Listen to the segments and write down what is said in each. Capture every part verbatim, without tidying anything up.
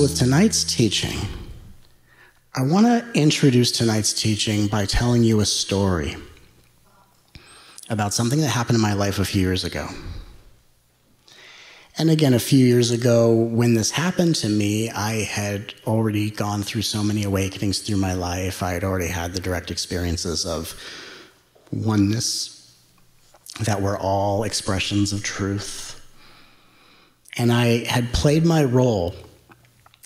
So with tonight's teaching, I want to introduce tonight's teaching by telling you a story about something that happened in my life a few years ago. And again, a few years ago, when this happened to me, I had already gone through so many awakenings through my life. I had already had the direct experiences of oneness that were all expressions of truth. And I had played my role,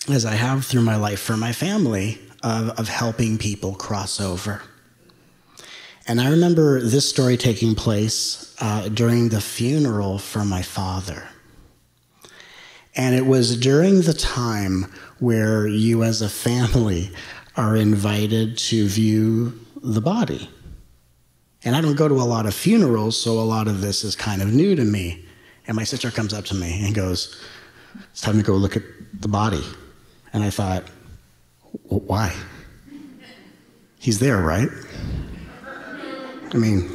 as I have through my life for my family, of, of helping people cross over. And I remember this story taking place uh, during the funeral for my father. And it was during the time where you as a family are invited to view the body. And I don't go to a lot of funerals, so a lot of this is kind of new to me. And my sister comes up to me and goes, "It's time to go look at the body." And I thought, well, why? He's there, right? I mean,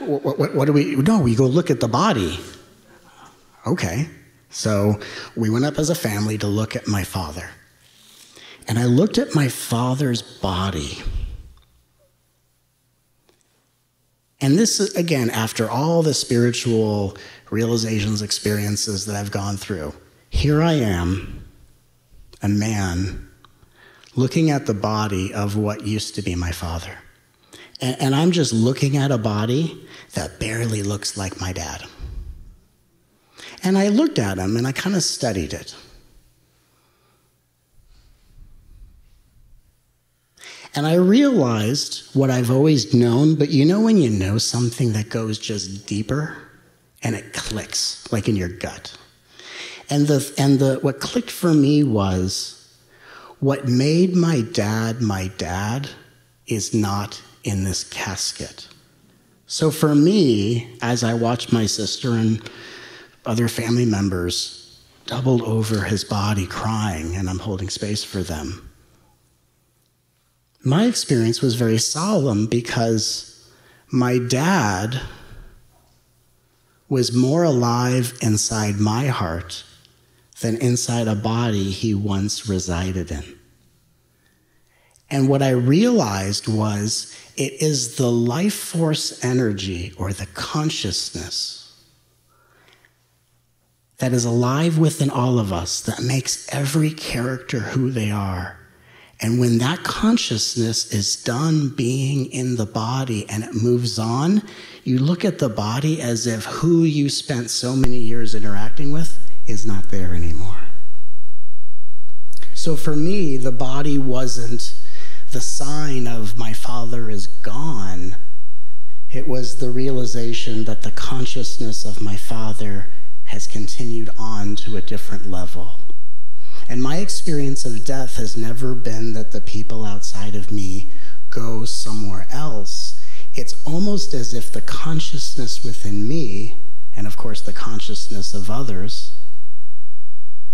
what, what, what do we, no, we go look at the body. Okay. So we went up as a family to look at my father. And I looked at my father's body. And this is, again, after all the spiritual realizations, experiences that I've gone through, here I am, a man, looking at the body of what used to be my father. And, and I'm just looking at a body that barely looks like my dad. And I looked at him, and I kind of studied it. And I realized what I've always known, but you know when you know something that goes just deeper, and it clicks, like in your gut. And the and the what clicked for me was, what made my dad my dad is not in this casket. So for me, as I watched my sister and other family members doubled over his body crying, and I'm holding space for them, my experience was very solemn because my dad was more alive inside my heart than inside a body he once resided in. And what I realized was it is the life force energy or the consciousness that is alive within all of us that makes every character who they are. And when that consciousness is done being in the body and it moves on, you look at the body as if who you spent so many years interacting with is not there anymore. So for me, the body wasn't the sign of my father is gone. It was the realization that the consciousness of my father has continued on to a different level. And my experience of death has never been that the people outside of me go somewhere else. It's almost as if the consciousness within me, and of course the consciousness of others,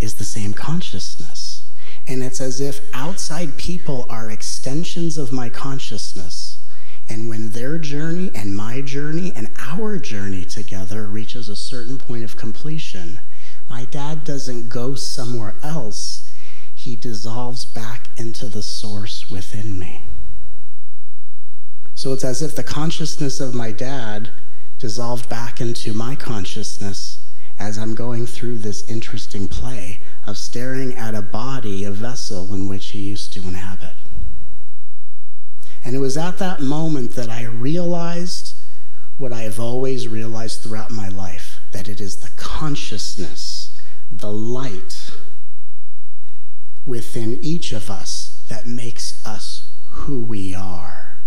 is the same consciousness. And it's as if outside people are extensions of my consciousness. And when their journey and my journey and our journey together reaches a certain point of completion, my dad doesn't go somewhere else. He dissolves back into the source within me. So it's as if the consciousness of my dad dissolved back into my consciousness as I'm going through this interesting play of staring at a body, a vessel in which he used to inhabit. And it was at that moment that I realized what I have always realized throughout my life, that it is the consciousness, the light within each of us that makes us who we are.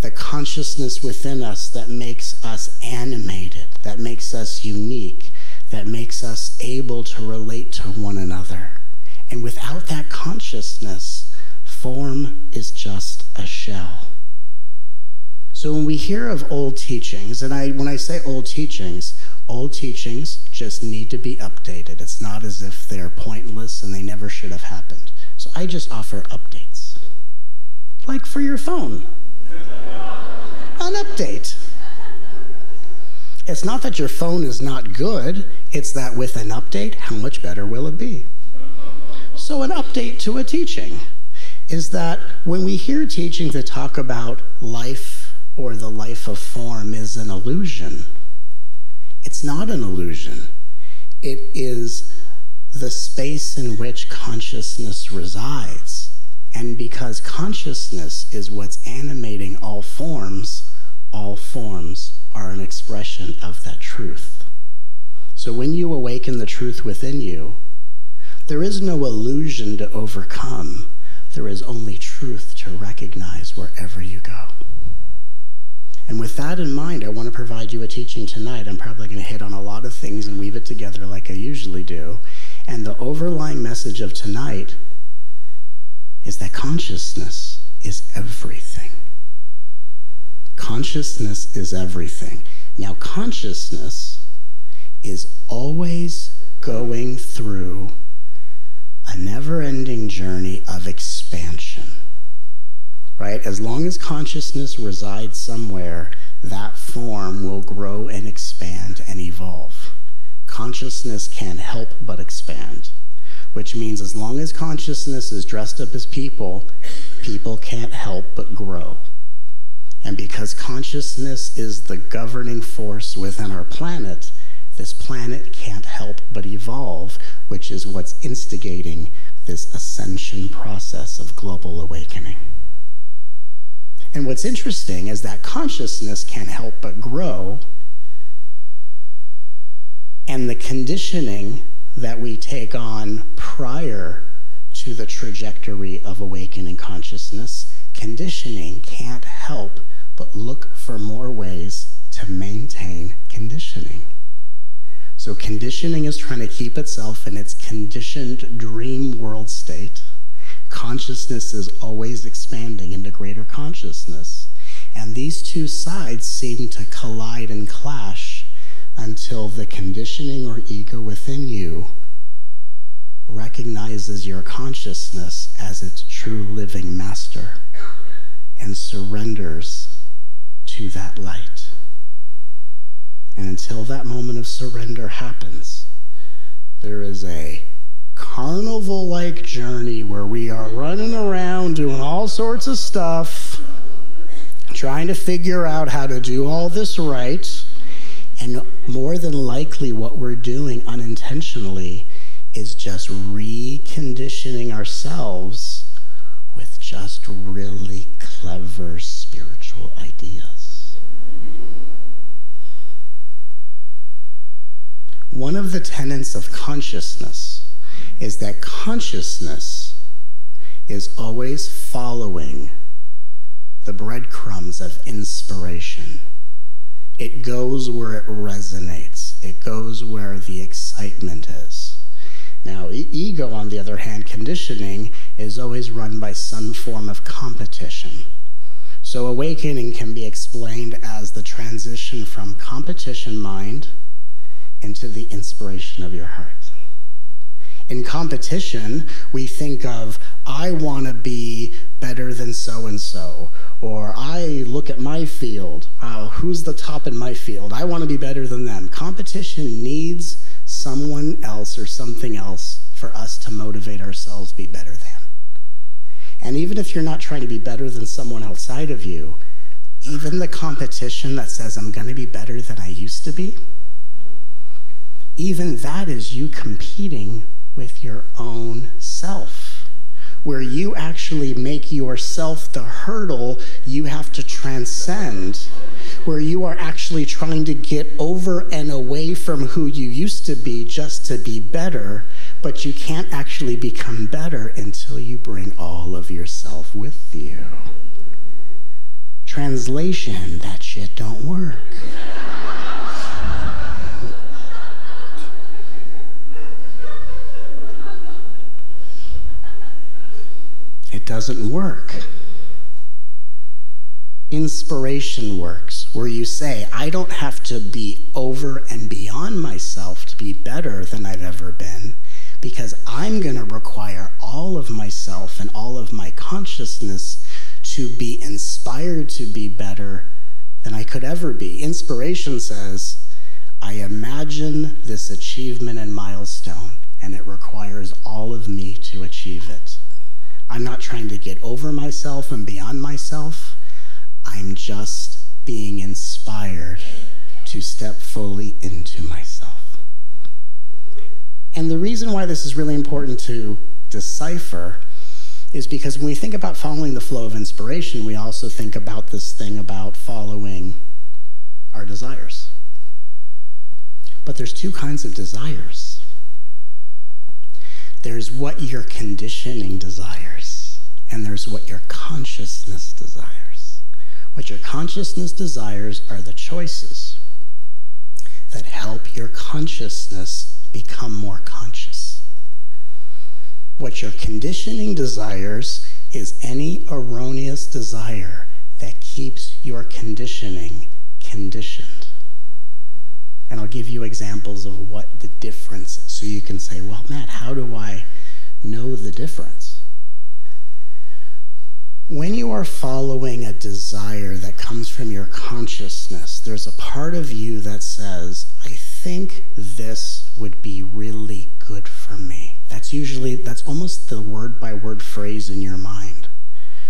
The consciousness within us that makes us animated, that makes us unique, that makes us able to relate to one another. And without that consciousness, form is just a shell. So when we hear of old teachings, and I, when I say old teachings, old teachings just need to be updated. It's not as if they're pointless and they never should have happened. So I just offer updates. Like for your phone. An update. It's not that your phone is not good. It's that with an update, how much better will it be? also an update to a teaching, is that when we hear teachings that talk about life or the life of form is an illusion, it's not an illusion. It is the space in which consciousness resides. And because consciousness is what's animating all forms, all forms are an expression of that truth. So when you awaken the truth within you, there is no illusion to overcome. There is only truth to recognize wherever you go. And with that in mind, I want to provide you a teaching tonight. I'm probably going to hit on a lot of things and weave it together like I usually do. And the overlying message of tonight is that consciousness is everything. Consciousness is everything. Now, consciousness is always going through a never-ending journey of expansion, right? As long as consciousness resides somewhere, that form will grow and expand and evolve. Consciousness can't help but expand, which means as long as consciousness is dressed up as people, people can't help but grow. And because consciousness is the governing force within our planet, this planet can't help but evolve, which is what's instigating this ascension process of global awakening. And what's interesting is that consciousness can't help but grow, and the conditioning that we take on prior to the trajectory of awakening consciousness, conditioning can't help but look for more ways to maintain conditioning. So conditioning is trying to keep itself in its conditioned dream world state. Consciousness is always expanding into greater consciousness. And these two sides seem to collide and clash until the conditioning or ego within you recognizes your consciousness as its true living master and surrenders to that light. And until that moment of surrender happens, there is a carnival-like journey where we are running around doing all sorts of stuff, trying to figure out how to do all this right. And more than likely what we're doing unintentionally is just reconditioning ourselves with just really clever spiritual ideas. One of the tenets of consciousness is that consciousness is always following the breadcrumbs of inspiration. It goes where it resonates. It goes where the excitement is. Now, e- ego, on the other hand, conditioning, is always run by some form of competition. So awakening can be explained as the transition from competition mind into the inspiration of your heart. In competition, we think of, I want to be better than so-and-so, or I look at my field, uh, who's the top in my field? I want to be better than them. Competition needs someone else or something else for us to motivate ourselves to be better than. And even if you're not trying to be better than someone outside of you, even the competition that says, I'm going to be better than I used to be, even that is you competing with your own self, where you actually make yourself the hurdle you have to transcend, where you are actually trying to get over and away from who you used to be just to be better, but you can't actually become better until you bring all of yourself with you. Translation, that shit don't work. It doesn't work. Inspiration works, where you say, I don't have to be over and beyond myself to be better than I've ever been, because I'm going to require all of myself and all of my consciousness to be inspired to be better than I could ever be. Inspiration says, I imagine this achievement and milestone, and it requires all of me to achieve it. I'm not trying to get over myself and beyond myself. I'm just being inspired to step fully into myself. And the reason why this is really important to decipher is because when we think about following the flow of inspiration, we also think about this thing about following our desires. But there's two kinds of desires. There's what your conditioning desires, and there's what your consciousness desires. What your consciousness desires are the choices that help your consciousness become more conscious. What your conditioning desires is any erroneous desire that keeps your conditioning conditioned. And I'll give you examples of what the difference is, so you can say, well, Matt, how do I know the difference? When you are following a desire that comes from your consciousness, there's a part of you that says, I think this would be really good for me. That's usually, that's almost the word-by-word phrase in your mind.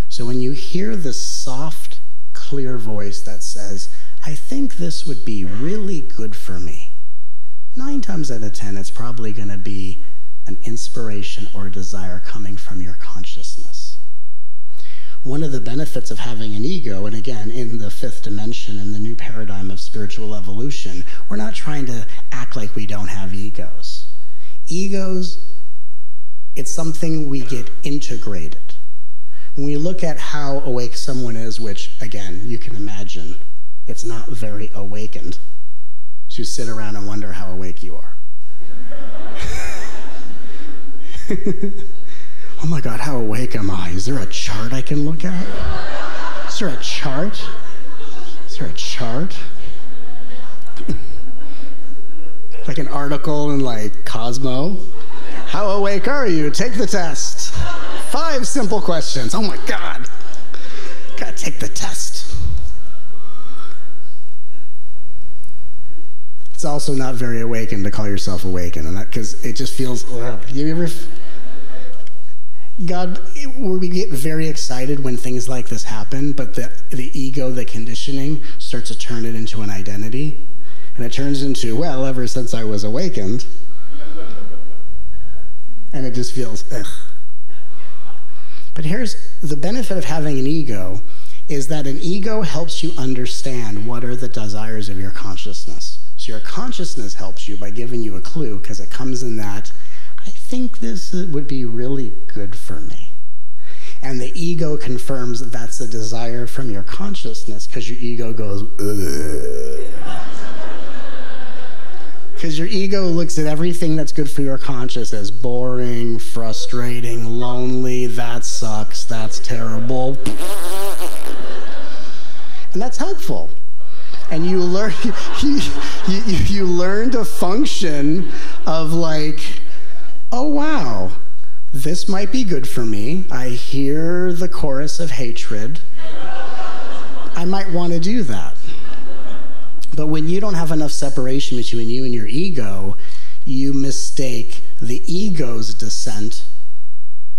So when you hear this soft, clear voice that says, I think this would be really good for me, nine times out of ten, it's probably going to be an inspiration or a desire coming from your consciousness. One of the benefits of having an ego, and again, in the fifth dimension, in the new paradigm of spiritual evolution, we're not trying to act like we don't have egos. Egos, it's something we get integrated. When we look at how awake someone is, which, again, you can imagine, it's not very awakened to sit around and wonder how awake you are. Oh my God, how awake am I? Is there a chart I can look at? Is there a chart? Is there a chart? Like an article in like Cosmo? How awake are you? Take the test. Five simple questions. Oh my God. Gotta take the test. It's also not very awakened to call yourself awakened, and because it just feels. Ugh. You ever? F God, it, we get very excited when things like this happen, but the the ego, the conditioning, starts to turn it into an identity, and it turns into, well, ever since I was awakened, and it just feels. Ugh. But here's the benefit of having an ego, is that an ego helps you understand what are the desires of your consciousness. Your consciousness helps you by giving you a clue, because it comes in that, I think this would be really good for me. And the ego confirms that that's a desire from your consciousness, because your ego goes, ugh. Because your ego looks at everything that's good for your conscious as boring, frustrating, lonely, that sucks, that's terrible. And that's helpful. And you learn, you, you, you learn to function of like, oh wow, this might be good for me. I hear the chorus of hatred. I might want to do that. But when you don't have enough separation between you and your ego, you mistake the ego's descent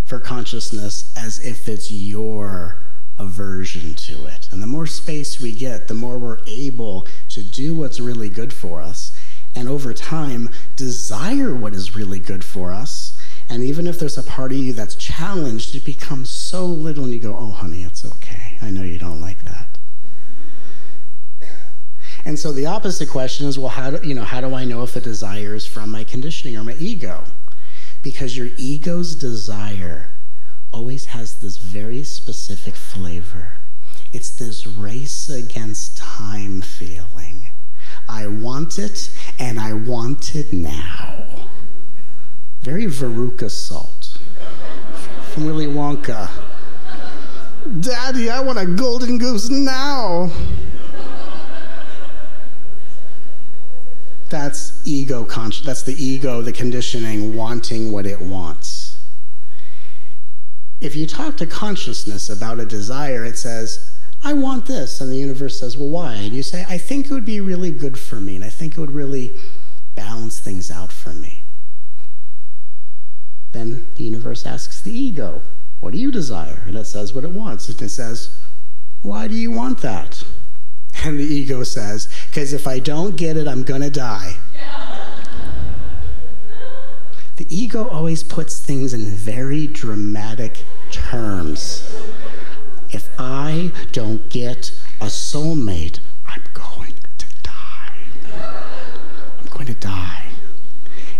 for consciousness as if it's your aversion to it. And the more space we get, the more we're able to do what's really good for us, and over time desire what is really good for us. And even if there's a part of you that's challenged, it becomes so little, and you go, oh honey, it's okay, I know you don't like that. And so the opposite question is, well, how do you know how do I know if the desire is from my conditioning or my ego? Because your ego's desire always has this very specific flavor. It's this race against time feeling. I want it, and I want it now. Very Veruca Salt from Willy Wonka. Daddy, I want a golden goose now. That's ego conscious. That's the ego, the conditioning, wanting what it wants. If you talk to consciousness about a desire, it says, I want this. And the universe says, well, why? And you say, I think it would be really good for me, and I think it would really balance things out for me. Then the universe asks the ego, what do you desire? And it says what it wants. And it says, why do you want that? And the ego says, because if I don't get it, I'm going to die. The ego always puts things in very dramatic terms. If I don't get a soulmate, I'm going to die. I'm going to die.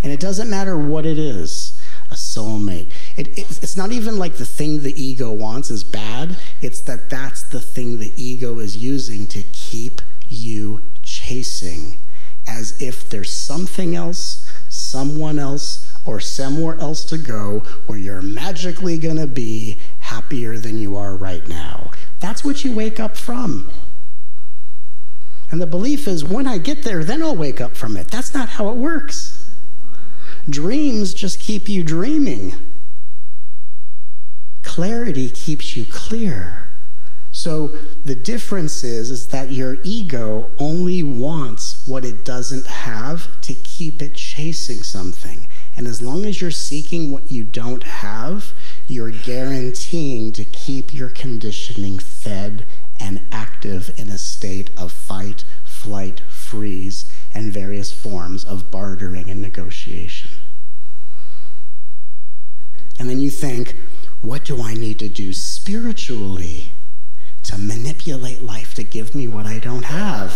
And it doesn't matter what it is, a soulmate. It, it, it's not even like the thing the ego wants is bad. It's that that's the thing the ego is using to keep you chasing, as if there's something else, someone else, or somewhere else to go where you're magically going to be happier than you are right now. That's what you wake up from. And the belief is, when I get there, then I'll wake up from it. That's not how it works. Dreams just keep you dreaming. Clarity keeps you clear. So the difference is, is that your ego only wants what it doesn't have to keep it chasing something. And as long as you're seeking what you don't have, you're guaranteeing to keep your conditioning fed and active in a state of fight, flight, freeze, and various forms of bartering and negotiation. And then you think, what do I need to do spiritually to manipulate life to give me what I don't have?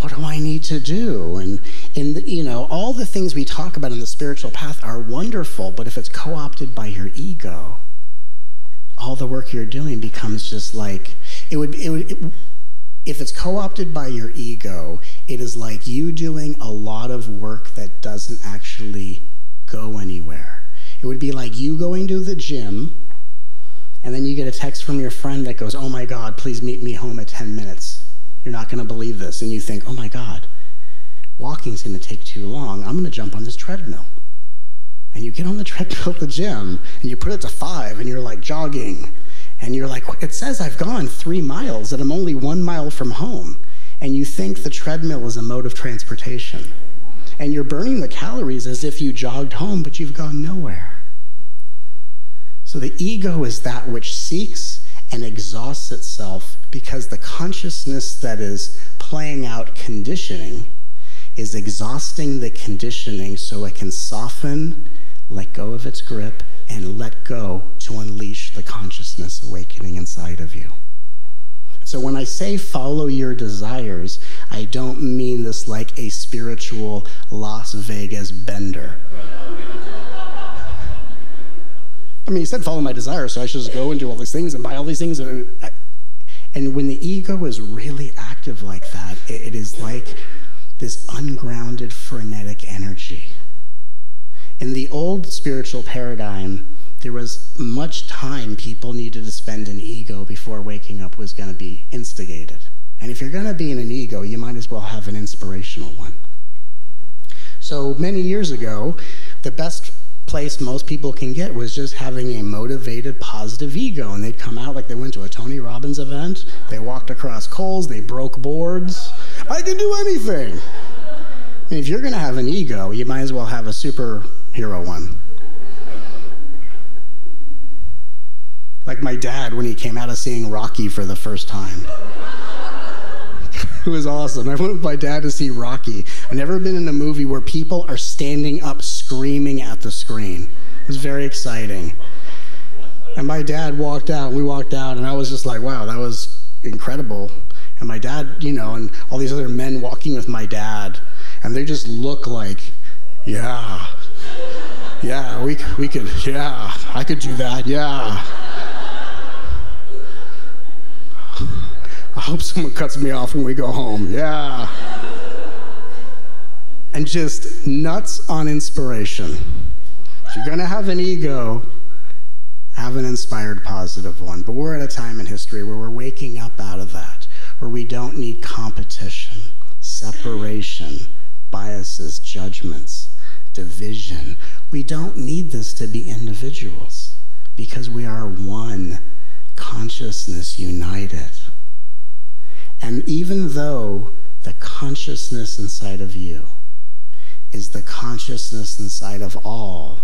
What do I need to do? And in the, you know, all the things we talk about in the spiritual path are wonderful, but if it's co-opted by your ego, all the work you're doing becomes just like, it would, it would it, if it's co-opted by your ego, it is like you doing a lot of work that doesn't actually go anywhere. It would be like you going to the gym, and then you get a text from your friend that goes, oh my God, please meet me home at ten minutes. You're not gonna believe this. And you think, oh my God, walking's gonna take too long. I'm gonna jump on this treadmill. And you get on the treadmill at the gym and you put it to five and you're like jogging. And you're like, it says I've gone three miles and I'm only one mile from home. And you think the treadmill is a mode of transportation. And you're burning the calories as if you jogged home, but you've gone nowhere. So the ego is that which seeks and exhausts itself, because the consciousness that is playing out conditioning is exhausting the conditioning so it can soften, let go of its grip, and let go to unleash the consciousness awakening inside of you. So when I say follow your desires, I don't mean this like a spiritual Las Vegas bender. I mean, he said follow my desires, so I should just go and do all these things and buy all these things. And, I, and when the ego is really active like that, it, it is like this ungrounded, frenetic energy. In the old spiritual paradigm, there was much time people needed to spend in ego before waking up was going to be instigated. And if you're going to be in an ego, you might as well have an inspirational one. So many years ago, the best place most people can get was just having a motivated, positive ego. And they'd come out like they went to a Tony Robbins event. They walked across coals. They broke boards. I can do anything. And if you're going to have an ego, you might as well have a superhero one. Like my dad when he came out of seeing Rocky for the first time. It was awesome. I went with my dad to see Rocky. I've never been in a movie where people are standing up screaming at the screen. It was very exciting. And my dad walked out, we walked out, and I was just like, wow, that was incredible. And my dad, you know, and all these other men walking with my dad, and they just look like, yeah, yeah, we, we could, yeah, I could do that, yeah. I hope someone cuts me off when we go home, yeah. And just nuts on inspiration. If you're gonna have an ego, have an inspired, positive one. But we're at a time in history where we're waking up out of that, where we don't need competition, separation, biases, judgments, division. We don't need this to be individuals, because we are one consciousness united. And even though the consciousness inside of you is the consciousness inside of all,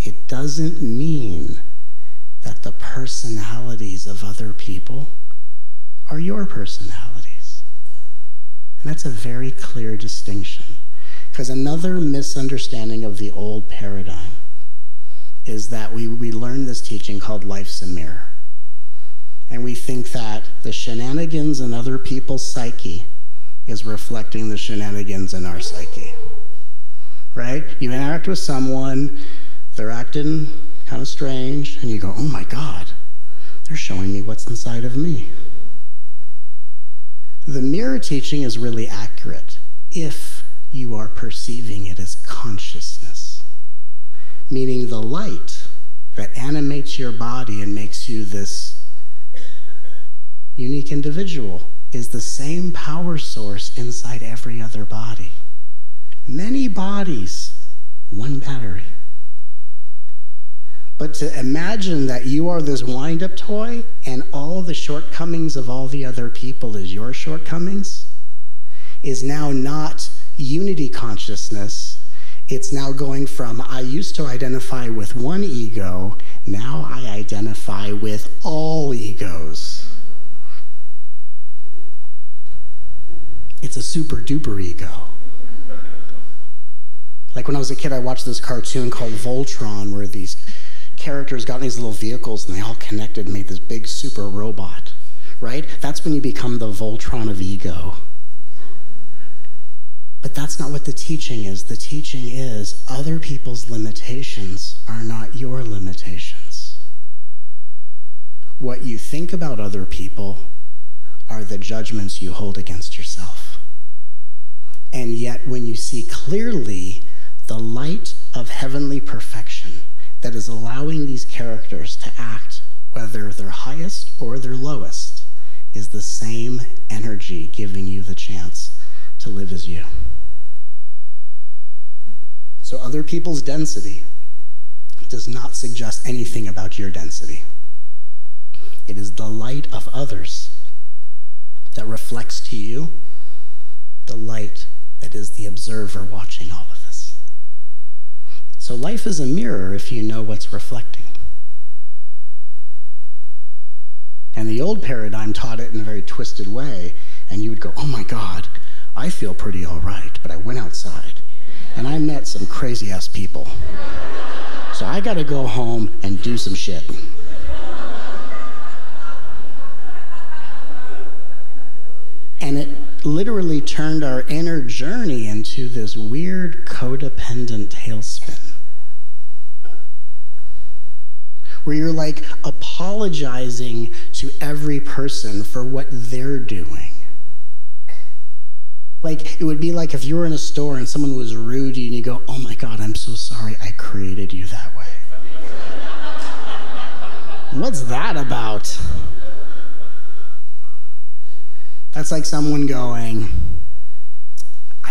It doesn't mean that the personalities of other people are your personalities. And that's a very clear distinction. Because another misunderstanding of the old paradigm is that we, we learn this teaching called life's a mirror. And we think that the shenanigans in other people's psyche is reflecting the shenanigans in our psyche. Right? You interact with someone, they're acting kind of strange, and you go, oh my God, they're showing me what's inside of me. The mirror teaching is really accurate if you are perceiving it as consciousness, meaning the light that animates your body and makes you this unique individual is the same power source inside every other body. Many bodies, one battery. But to imagine that you are this wind-up toy and all the shortcomings of all the other people is your shortcomings is now not unity consciousness. It's now going from, I used to identify with one ego, now I identify with all egos. It's a super duper ego. Like when I was a kid, I watched this cartoon called Voltron where these characters got in these little vehicles and they all connected and made this big super robot, right? That's when you become the Voltron of ego. But that's not what the teaching is. The teaching is other people's limitations are not your limitations. What you think about other people are the judgments you hold against yourself. And yet when you see clearly the light of heavenly perfection that is allowing these characters to act, whether their highest or their lowest, is the same energy giving you the chance to live as you. So other people's density does not suggest anything about your density. It is the light of others that reflects to you the light that is the observer watching all of this. So life is a mirror if you know what's reflecting. And the old paradigm taught it in a very twisted way, and you would go, oh my God, I feel pretty all right, but I went outside and I met some crazy ass people. So I gotta go home and do some shit. And it literally turned our inner journey into this weird codependent tailspin where you're like apologizing to every person for what they're doing. Like, it would be like if you were in a store and someone was rude to you and you go, oh my God, I'm so sorry I created you that way. What's that about? That's like someone going,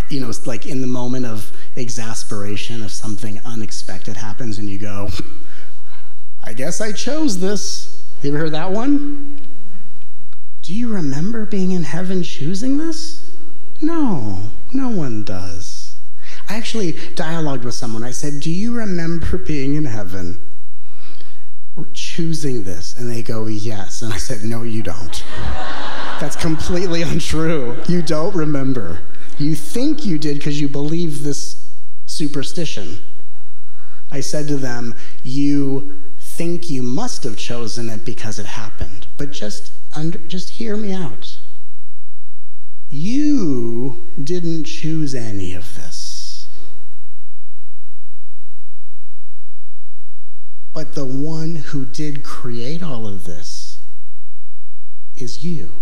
you know, it's like in the moment of exasperation, if something unexpected happens and you go, I guess I chose this. You ever heard that one? Do you remember being in heaven choosing this? No, no one does. I actually dialogued with someone. I said, do you remember being in heaven choosing this? And they go, yes. And I said, no, you don't. That's completely untrue. You don't remember. You think you did because you believe this superstition. I said to them, you think you must have chosen it because it happened. But just, under, just hear me out. You didn't choose any of this. But the one who did create all of this is you.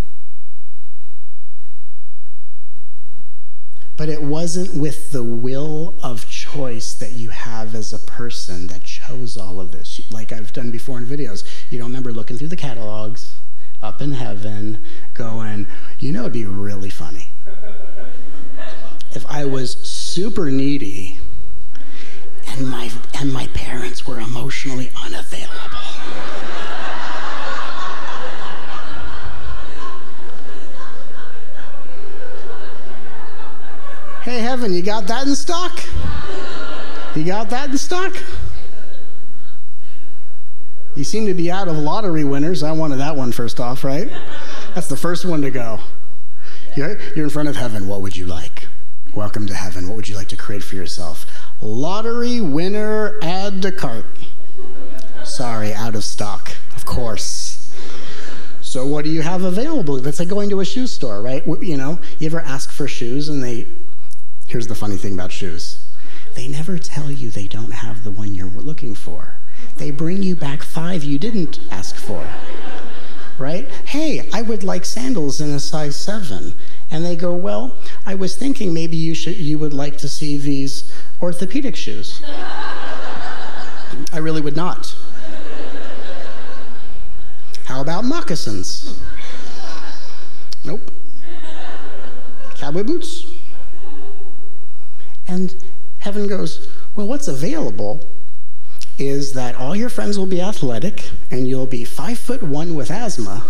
But it wasn't with the will of choice that you have as a person that chose all of this. Like I've done before in videos, you don't remember looking through the catalogs up in heaven going, you know, it'd be really funny if I was super needy and my, and my parents were emotionally unavailable. Hey, heaven, you got that in stock? You got that in stock? You seem to be out of lottery winners. I wanted that one first off, right? That's the first one to go. You're, you're in front of heaven. What would you like? Welcome to heaven. What would you like to create for yourself? Lottery winner, add to cart. Sorry, out of stock, of course. So what do you have available? That's like going to a shoe store, right? You know, you ever ask for shoes and they, here's the funny thing about shoes. They never tell you they don't have the one you're looking for. They bring you back five you didn't ask for, right? Hey, I would like sandals in a size seven. And they go, well, I was thinking maybe you should, you would like to see these orthopedic shoes. I really would not. How about moccasins? Nope. Cowboy boots. And heaven goes, well, what's available is that all your friends will be athletic and you'll be five foot one with asthma.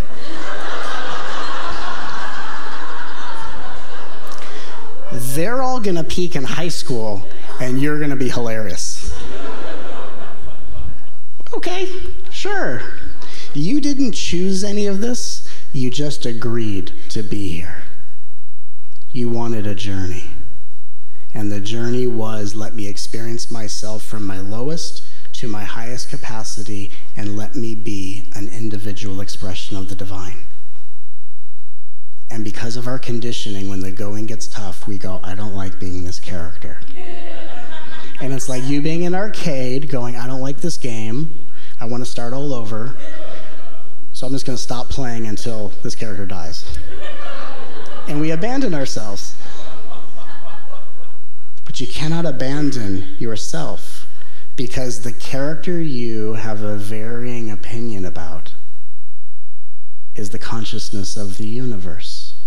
They're all gonna peak in high school and you're gonna be hilarious. Okay, sure. You didn't choose any of this, you just agreed to be here. You wanted a journey. And the journey was, let me experience myself from my lowest to my highest capacity and let me be an individual expression of the divine. And because of our conditioning, when the going gets tough, we go, I don't like being this character. And it's like you being in an arcade going, I don't like this game. I want to start all over. So I'm just going to stop playing until this character dies. And we abandon ourselves. But you cannot abandon yourself. Because the character you have a varying opinion about is the consciousness of the universe.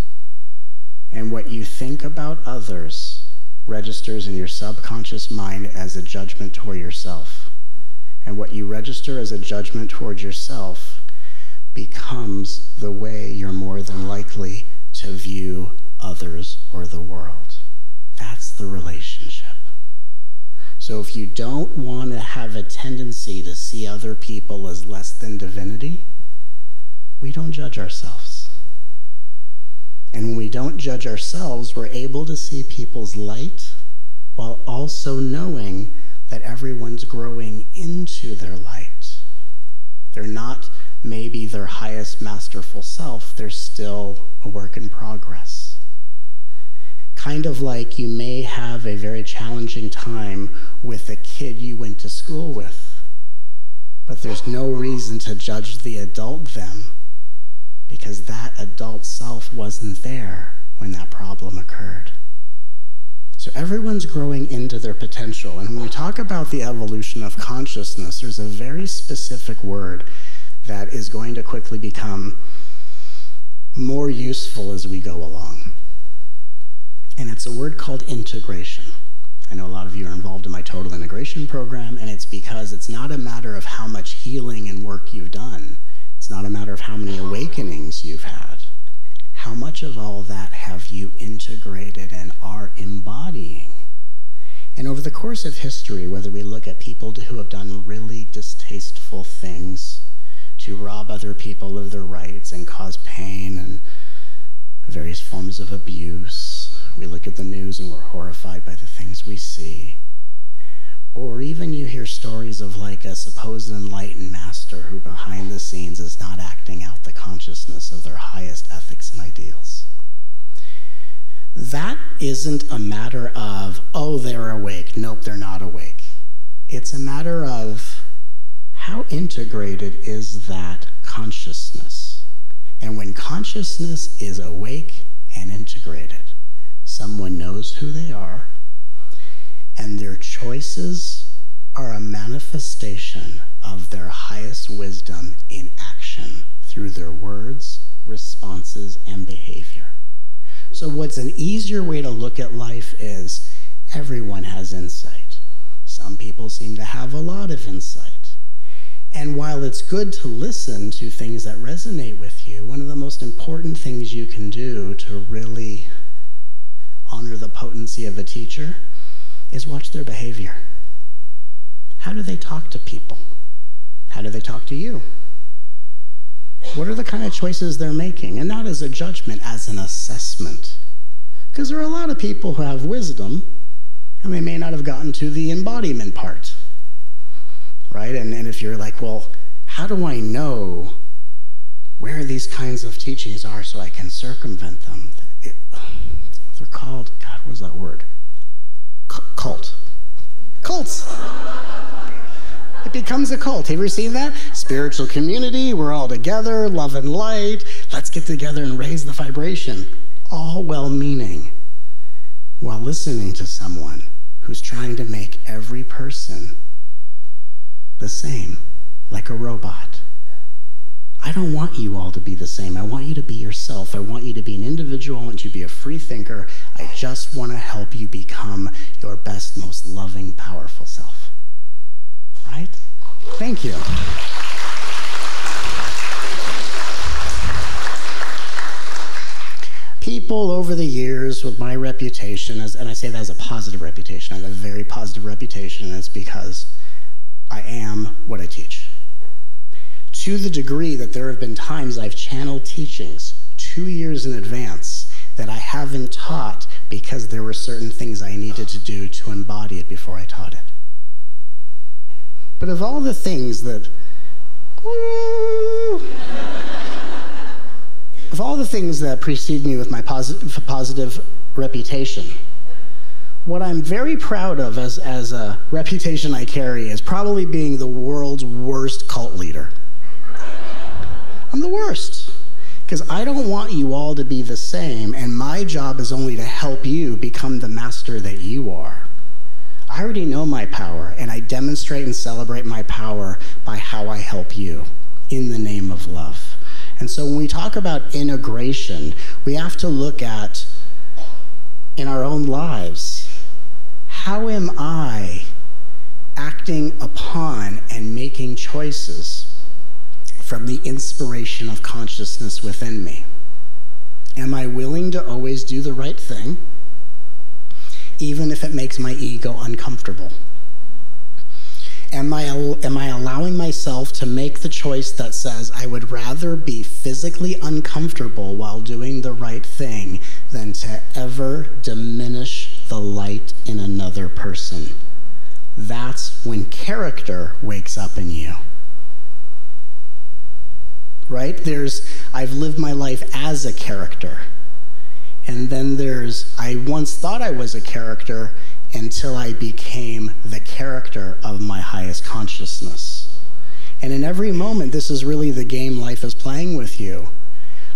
And what you think about others registers in your subconscious mind as a judgment toward yourself. And what you register as a judgment toward yourself becomes the way you're more than likely to view others or the world. That's the relationship. So if you don't want to have a tendency to see other people as less than divinity, we don't judge ourselves. And when we don't judge ourselves, we're able to see people's light while also knowing that everyone's growing into their light. They're not maybe their highest masterful self, they're still a work in progress. Kind of like you may have a very challenging time with a kid you went to school with, but there's no reason to judge the adult them because that adult self wasn't there when that problem occurred. So everyone's growing into their potential. And when we talk about the evolution of consciousness, there's a very specific word that is going to quickly become more useful as we go along. And it's a word called integration. I know a lot of you are involved in my Total Integration program, and it's because it's not a matter of how much healing and work you've done. It's not a matter of how many awakenings you've had. How much of all that have you integrated and are embodying? And over the course of history, whether we look at people who have done really distasteful things to rob other people of their rights and cause pain and various forms of abuse, we look at the news and we're horrified by the things we see. Or even you hear stories of like a supposed enlightened master who behind the scenes is not acting out the consciousness of their highest ethics and ideals. That isn't a matter of, oh, they're awake. Nope, they're not awake. It's a matter of how integrated is that consciousness? And when consciousness is awake and integrated, someone knows who they are, and their choices are a manifestation of their highest wisdom in action through their words, responses, and behavior. So what's an easier way to look at life is everyone has insight. Some people seem to have a lot of insight. And while it's good to listen to things that resonate with you, one of the most important things you can do to really honor the potency of a teacher is watch their behavior. How do they talk to people? How do they talk to you? What are the kind of choices they're making? And not as a judgment, as an assessment. Because there are a lot of people who have wisdom, and they may not have gotten to the embodiment part, right? And, and if you're like, well, how do I know where these kinds of teachings are so I can circumvent them? It, they're called, God, what was that word? C cult. Cults. It becomes a cult. Have you ever seen that? Spiritual community, we're all together, love and light. Let's get together and raise the vibration. All well-meaning, while listening to someone who's trying to make every person the same, like a robot. I don't want you all to be the same. I want you to be yourself. I want you to be an individual. I want you to be a free thinker. I just want to help you become your best, most loving, powerful self. Right? Thank you. People over the years with my reputation, as, and I say that as a positive reputation, I have a very positive reputation, and it's because I am what I teach. To the degree that there have been times I've channeled teachings two years in advance that I haven't taught because there were certain things I needed to do to embody it before I taught it. But of all the things that... Ooh, of all the things that precede me with my positive, positive reputation, what I'm very proud of as, as a reputation I carry is probably being the world's worst cult leader. I'm the worst, because I don't want you all to be the same, and my job is only to help you become the master that you are. I already know my power, and I demonstrate and celebrate my power by how I help you in the name of love. And so when we talk about integration, we have to look at, in our own lives, how am I acting upon and making choices from the inspiration of consciousness within me? Am I willing to always do the right thing, even if it makes my ego uncomfortable? Am I, am I allowing myself to make the choice that says I would rather be physically uncomfortable while doing the right thing than to ever diminish the light in another person? That's when character wakes up in you. Right? There's, I've lived my life as a character. And then there's, I once thought I was a character, until I became the character of my highest consciousness. And in every moment, this is really the game life is playing with you.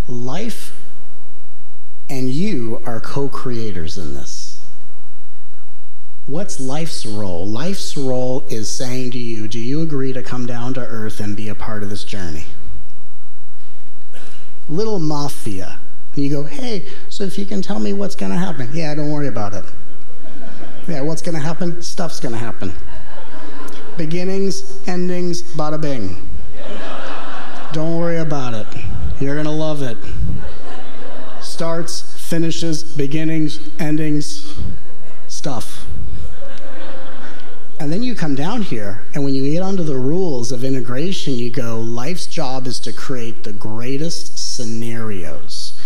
Life and you are co-creators in this. What's life's role? Life's role is saying to you, do you agree to come down to earth and be a part of this journey? Little mafia. And you go, hey, so if you can tell me what's going to happen. Yeah, don't worry about it. Yeah, what's going to happen? Stuff's going to happen. Beginnings, endings, bada bing. Don't worry about it. You're going to love it. Starts, finishes, beginnings, endings, stuff. And then you come down here, and when you get onto the rules of integration, you go, life's job is to create the greatest scenarios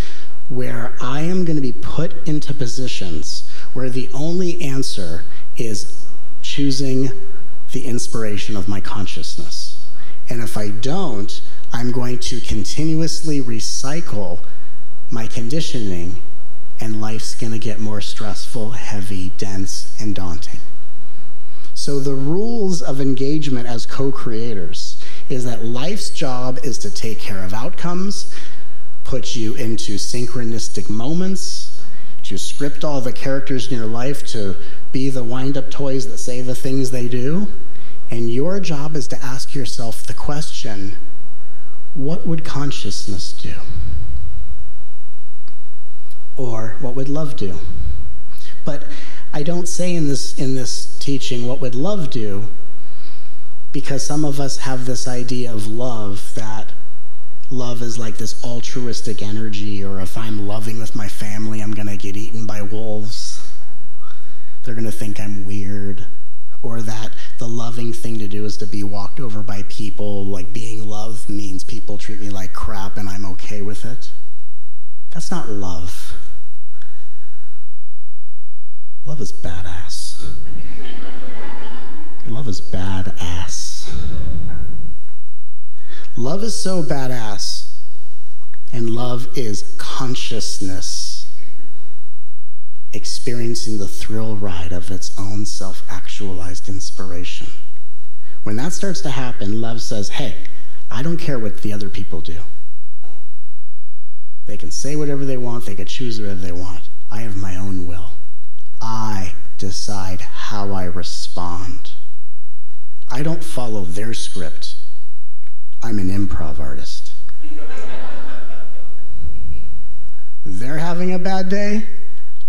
where I am going to be put into positions where the only answer is choosing the inspiration of my consciousness. And if I don't, I'm going to continuously recycle my conditioning, and life's going to get more stressful, heavy, dense, and daunting. So the rules of engagement as co-creators is that life's job is to take care of outcomes, put you into synchronistic moments, to script all the characters in your life to be the wind-up toys that say the things they do. And your job is to ask yourself the question, what would consciousness do? Or what would love do? But I don't say in this, in this teaching, what would love do? Because some of us have this idea of love that love is like this altruistic energy, or if I'm loving with my family, I'm going to get eaten by wolves. They're going to think I'm weird. Or that the loving thing to do is to be walked over by people. Like, being loved means people treat me like crap and I'm okay with it. That's not love. Love is badass. Love is badass. Love is so badass, and love is consciousness experiencing the thrill ride of its own self-actualized inspiration. When that starts to happen, love says, hey, I don't care what the other people do. They can say whatever they want, they can choose whatever they want. I have my own will. I decide how I respond. I don't follow their script. I'm an improv artist. They're having a bad day.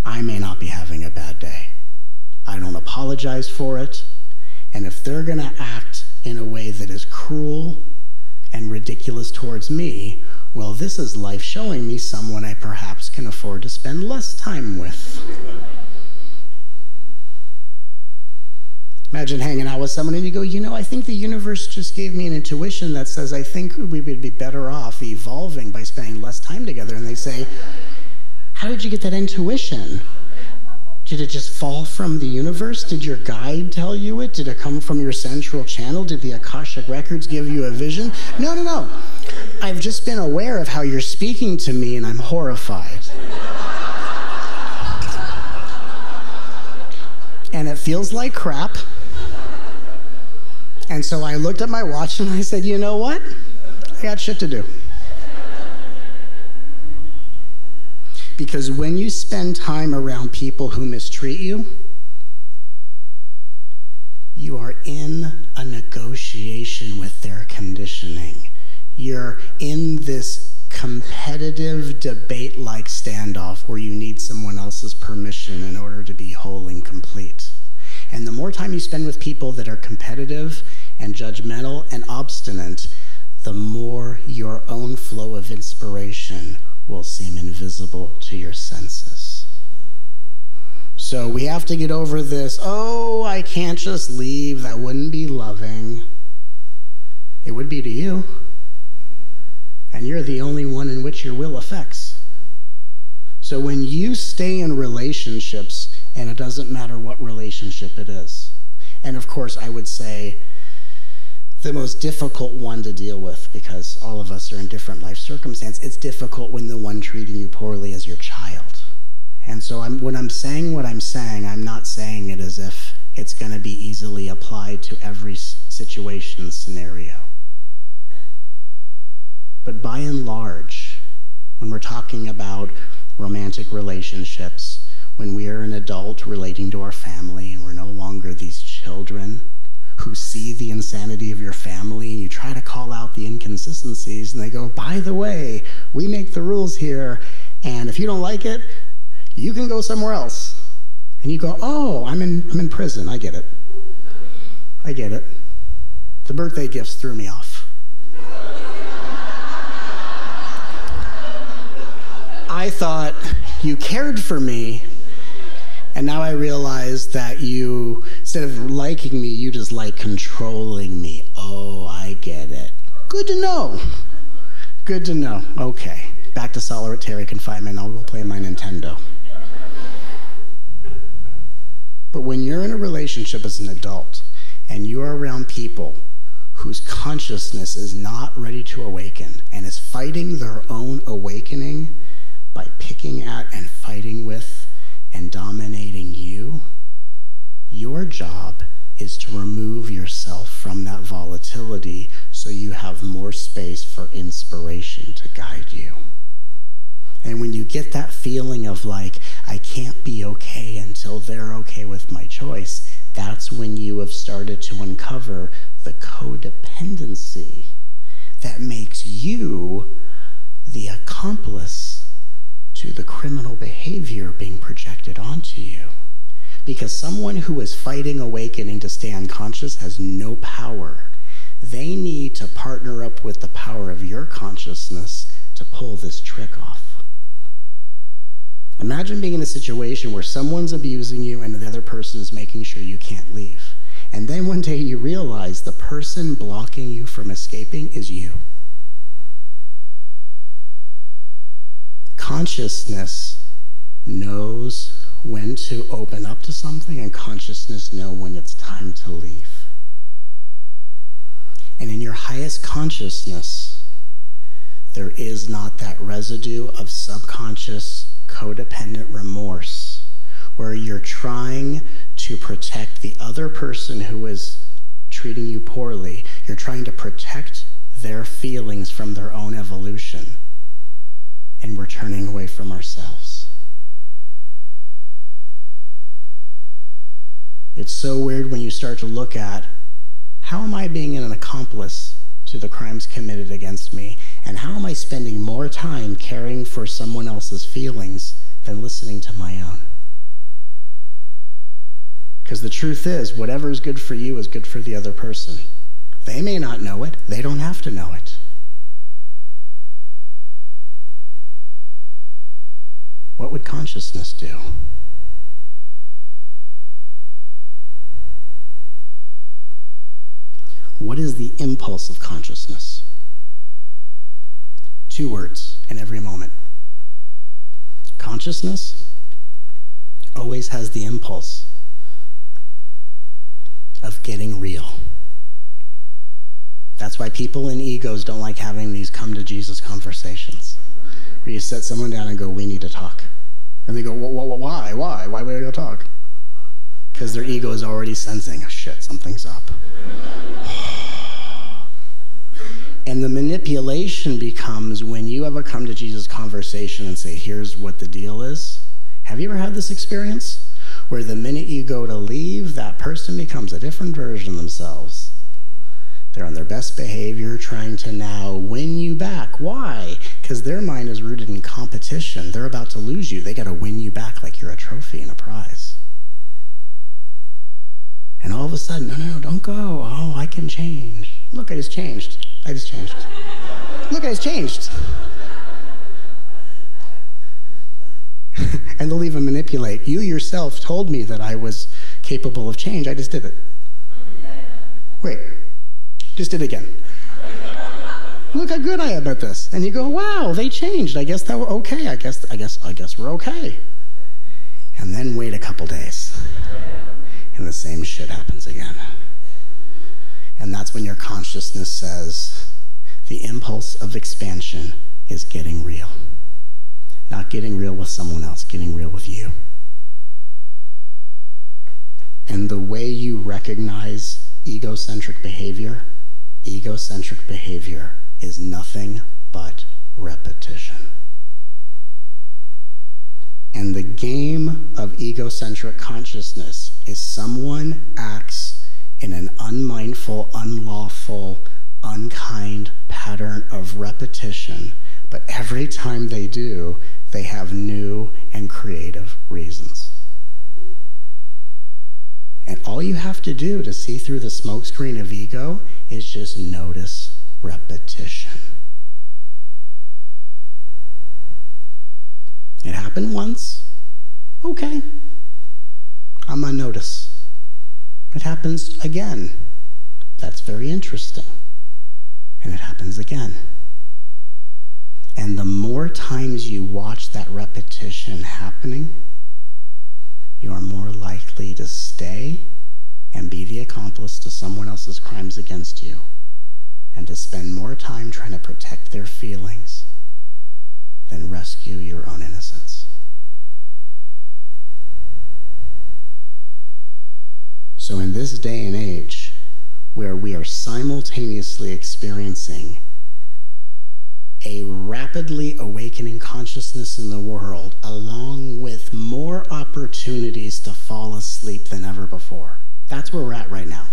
I may not be having a bad day. I don't apologize for it. And if they're going to act in a way that is cruel and ridiculous towards me, well, this is life showing me someone I perhaps can afford to spend less time with. Imagine hanging out with someone and you go, you know, I think the universe just gave me an intuition that says I think we would be better off evolving by spending less time together. And they say, how did you get that intuition? Did it just fall from the universe? Did your guide tell you it? Did it come from your central channel? Did the Akashic Records give you a vision? No, no, no. I've just been aware of how you're speaking to me and I'm horrified. And it feels like crap. And so I looked at my watch and I said, you know what? I got shit to do. Because when you spend time around people who mistreat you, you are in a negotiation with their conditioning. You're in this competitive debate-like standoff where you need someone else's permission in order to be whole and complete. And the more time you spend with people that are competitive and judgmental and obstinate, the more your own flow of inspiration will seem invisible to your senses. So we have to get over this, oh, I can't just leave, that wouldn't be loving. It would be to you. And you're the only one in which your will affects. So when you stay in relationships, and it doesn't matter what relationship it is, and of course I would say the most difficult one to deal with, because all of us are in different life circumstances, it's difficult when the one treating you poorly is your child. And so I'm, when I'm saying what I'm saying, I'm not saying it as if it's going to be easily applied to every situation and scenario. But by and large, when we're talking about romantic relationships, when we are an adult relating to our family and we're no longer these children who see the insanity of your family and you try to call out the inconsistencies and they go, by the way, we make the rules here and if you don't like it, you can go somewhere else. And you go, oh, I'm in, I'm in prison. I get it. I get it. The birthday gifts threw me off. I thought you cared for me, and now I realize that you, instead of liking me, you just like controlling me. Oh, I get it. Good to know. Good to know. Okay. Back to solitary confinement. I'll go play my Nintendo. But when you're in a relationship as an adult and you're around people whose consciousness is not ready to awaken and is fighting their own awakening by picking at and fighting with and dominating you, your job is to remove yourself from that volatility so you have more space for inspiration to guide you. And when you get that feeling of like, I can't be okay until they're okay with my choice, that's when you have started to uncover the codependency that makes you the accomplice to the criminal behavior being projected onto you. Because someone who is fighting awakening to stay unconscious has no power. They need to partner up with the power of your consciousness to pull this trick off. Imagine being in a situation where someone's abusing you and the other person is making sure you can't leave. And then one day you realize the person blocking you from escaping is you. Consciousness knows when to open up to something, and consciousness knows when it's time to leave. And in your highest consciousness, there is not that residue of subconscious codependent remorse where you're trying to protect the other person who is treating you poorly. You're trying to protect their feelings from their own evolution, and we're turning away from ourselves. It's so weird when you start to look at, how am I being an accomplice to the crimes committed against me? And how am I spending more time caring for someone else's feelings than listening to my own? Because the truth is, whatever is good for you is good for the other person. They may not know it. They don't have to know it. What would consciousness do? What is the impulse of consciousness? Two words in every moment. Consciousness always has the impulse of getting real. That's why people in egos don't like having these come to Jesus conversations, where you set someone down and go, we need to talk. And they go, why, why, why would we go talk? Because their ego is already sensing, oh shit, something's up. And the manipulation becomes when you have a come to Jesus conversation and say, here's what the deal is. Have you ever had this experience? Where the minute you go to leave, that person becomes a different version of themselves. They're on their best behavior, trying to now win you back. Why? Because their mind is rooted in competition. They're about to lose you. They got to win you back like you're a trophy and a prize. And all of a sudden, no, no, no, don't go. Oh, I can change. Look, I just changed. I just changed. Look, I just changed. And they'll even manipulate. You yourself told me that I was capable of change. I just did it. Wait, just did it again. Look how good I am at this. And you go, wow, they changed. I guess they were okay. I guess, I guess, I guess we're okay. And then wait a couple days, and the same shit happens again. And that's when your consciousness says, the impulse of expansion is getting real. Not getting real with someone else, getting real with you. And the way you recognize egocentric behavior, egocentric behavior is nothing but repetition. And the game of egocentric consciousness is someone acts in an unmindful, unlawful, unkind pattern of repetition, but every time they do, they have new and creative reasons. And all you have to do to see through the smokescreen of ego is just notice repetition. It happened once. Okay. I'm on notice. It happens again. That's very interesting. And it happens again. And the more times you watch that repetition happening, you are more likely to stay and be the accomplice to someone else's crimes against you, and to spend more time trying to protect their feelings than rescue your own innocence. So in this day and age, where we are simultaneously experiencing a rapidly awakening consciousness in the world, along with more opportunities to fall asleep than ever before. That's where we're at right now.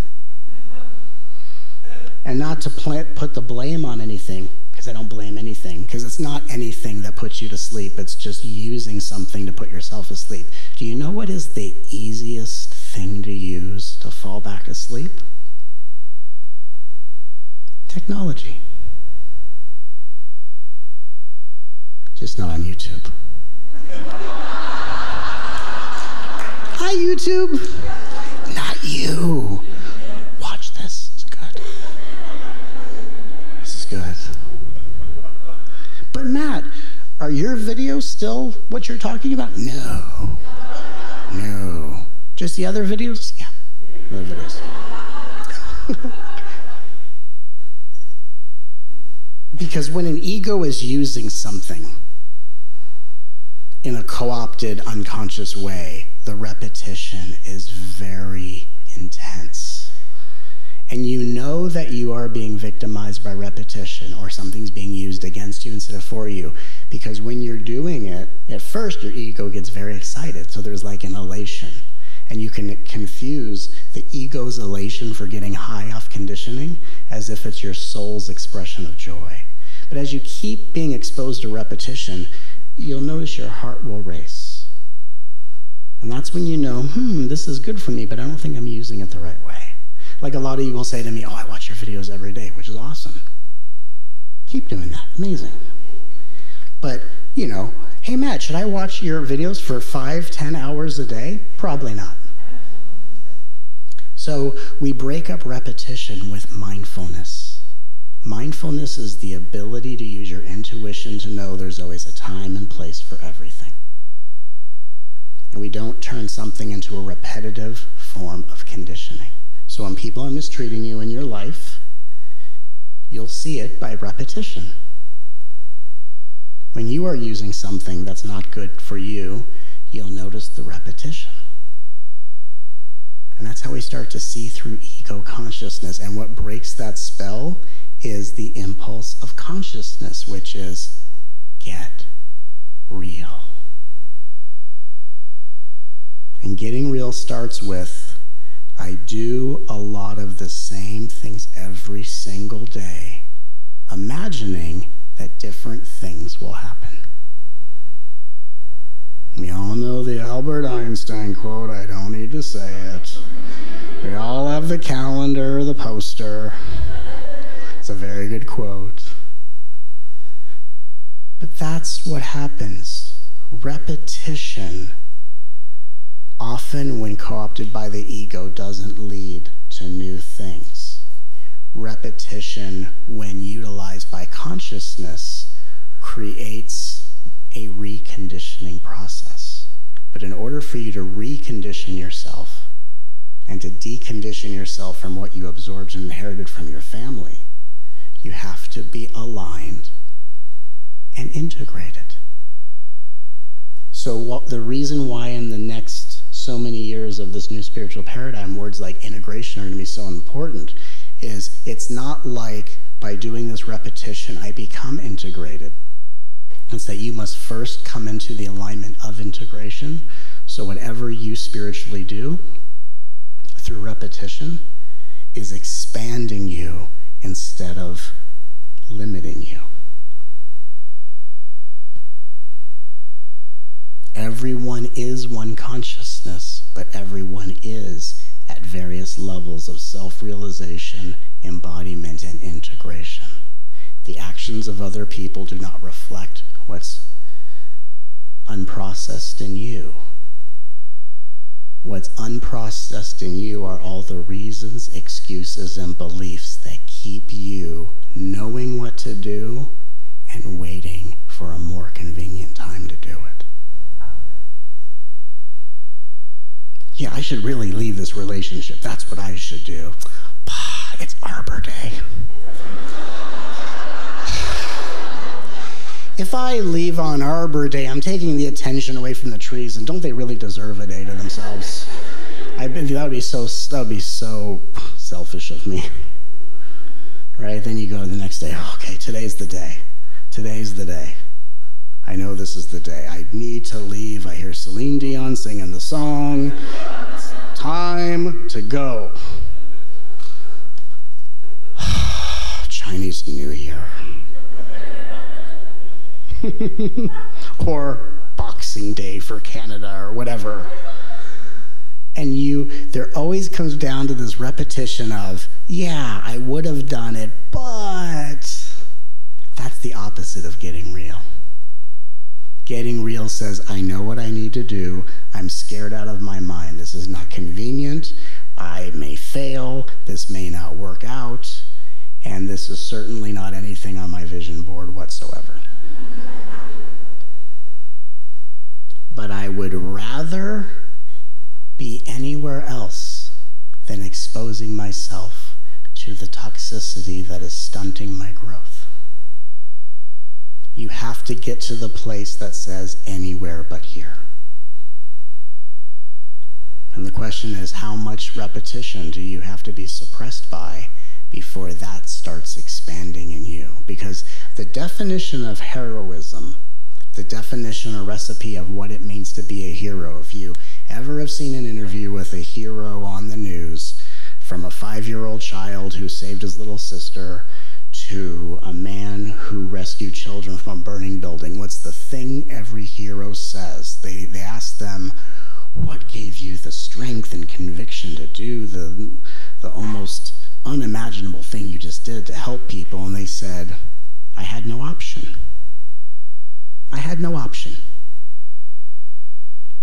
And not to put the blame on anything, because I don't blame anything, because it's not anything that puts you to sleep, it's just using something to put yourself asleep. Do you know what is the easiest thing to use to fall back asleep? Technology. Just not on YouTube. Hi, YouTube. Not you. are your videos still what you're talking about? No. No. Just the other videos? Yeah. The other videos. Because when an ego is using something in a co-opted, unconscious way, the repetition is very intense. And you know that you are being victimized by repetition, or something's being used against you instead of for you. Because when you're doing it, at first your ego gets very excited. So there's like an elation. And you can confuse the ego's elation for getting high off conditioning as if it's your soul's expression of joy. But as you keep being exposed to repetition, you'll notice your heart will race. And that's when you know, hmm, this is good for me, but I don't think I'm using it the right way. Like a lot of you will say to me, oh, I watch your videos every day, which is awesome. Keep doing that. Amazing. But, you know, hey, Matt, should I watch your videos for five, ten hours a day? Probably not. So we break up repetition with mindfulness. Mindfulness is the ability to use your intuition to know there's always a time and place for everything. And we don't turn something into a repetitive form of conditioning. So when people are mistreating you in your life, you'll see it by repetition. When you are using something that's not good for you, you'll notice the repetition. And that's how we start to see through ego consciousness. And what breaks that spell is the impulse of consciousness, which is get real. And getting real starts with, I do a lot of the same things every single day, imagining that different things will happen. We all know the Albert Einstein quote, I don't need to say it. We all have the calendar, the poster. It's a very good quote. But that's what happens. Repetition, often when co-opted by the ego, doesn't lead to new things. Repetition, when utilized by consciousness, creates a reconditioning process. But in order for you to recondition yourself and to decondition yourself from what you absorbed and inherited from your family, you have to be aligned and integrated. So what, the reason why in the next so many years of this new spiritual paradigm, words like integration are going to be so important is it's not like by doing this repetition I become integrated. It's that you must first come into the alignment of integration. So whatever you spiritually do through repetition is expanding you instead of limiting you. Everyone is one consciousness, but everyone is at various levels of self-realization, embodiment, and integration. The actions of other people do not reflect what's unprocessed in you. What's unprocessed in you are all the reasons, excuses, and beliefs that keep you knowing what to do and waiting for a more convenient time to do it. Yeah, I should really leave this relationship. That's what I should do. Bah, it's Arbor Day. If I leave on Arbor Day, I'm taking the attention away from the trees, and don't they really deserve a day to themselves? I've been, that would be so, that would be so selfish of me. Right? Then you go to the next day. Oh, okay, today's the day. Today's the day. I know this is the day. I need to leave. I hear Celine Dion singing the song. It's time to go. Chinese New Year. Or Boxing Day for Canada or whatever. And you, there always comes down to this repetition of, yeah, I would have done it, but that's the opposite of getting real. Getting real says, I know what I need to do. I'm scared out of my mind. This is not convenient. I may fail. This may not work out. And this is certainly not anything on my vision board whatsoever. but I would rather be anywhere else than exposing myself to the toxicity that is stunting my growth. You have to get to the place that says anywhere but here. And the question is, how much repetition do you have to be suppressed by before that starts expanding in you? Because the definition of heroism, the definition or recipe of what it means to be a hero, if you ever have seen an interview with a hero on the news, from a five-year-old child who saved his little sister to a man who rescued children from a burning building, what's the thing every hero says? They, they ask them, what gave you the strength and conviction to do the, the almost unimaginable thing you just did to help people? And they said, I had no option. I had no option.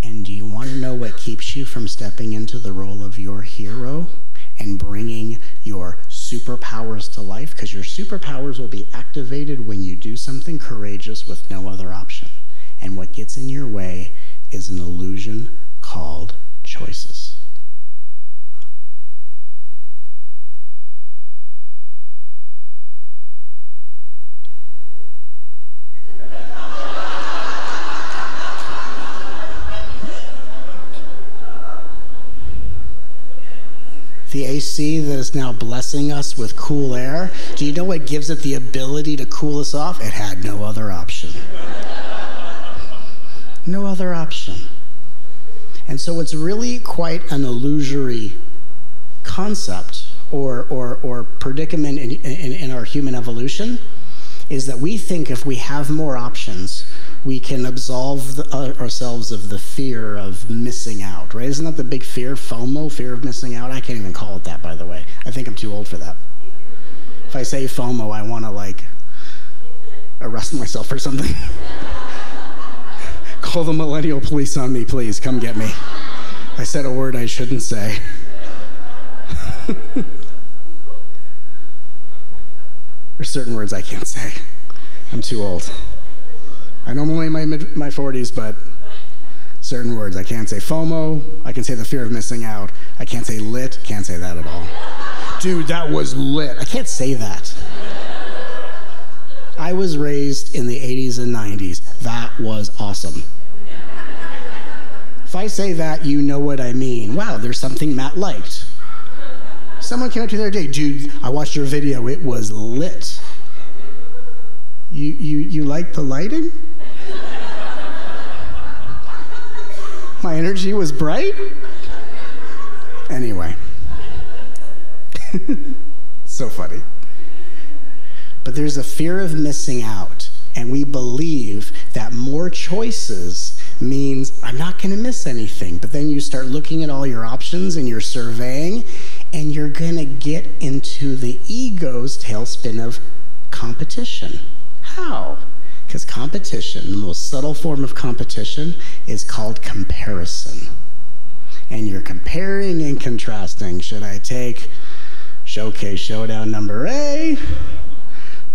And do you want to know what keeps you from stepping into the role of your hero and bringing your superpowers to life? Because your superpowers will be activated when you do something courageous with no other option. And what gets in your way is an illusion called choices. The A C that is now blessing us with cool air, do you know what gives it the ability to cool us off? It had no other option. No other option. And so it's really quite an illusory concept or, or, or predicament in, in, in our human evolution, is that we think if we have more options, we can absolve the, uh, ourselves of the fear of missing out, right? Isn't that the big fear, FOMO, fear of missing out? I can't even call it that, by the way. I think I'm too old for that. If I say FOMO, I want to, like, arrest myself or something. Call the millennial police on me, please. Come get me. I said a word I shouldn't say. There's certain words I can't say. I'm too old. I'm normally in my, mid my forties, but certain words. I can't say FOMO. I can say the fear of missing out. I can't say lit. Can't say that at all. Dude, that was lit. I can't say that. I was raised in the eighties and nineties. That was awesome. If I say that, you know what I mean. Wow, there's something Matt liked. Someone came up to me the other day, dude, I watched your video. It was lit. You, you, you like the lighting? My energy was bright? Anyway. So funny. But there's a fear of missing out, and we believe that more choices means I'm not going to miss anything. But then you start looking at all your options and you're surveying, and you're going to get into the ego's tailspin of competition. How? Because competition, the most subtle form of competition, is called comparison. And you're comparing and contrasting. Should I take Showcase Showdown number A?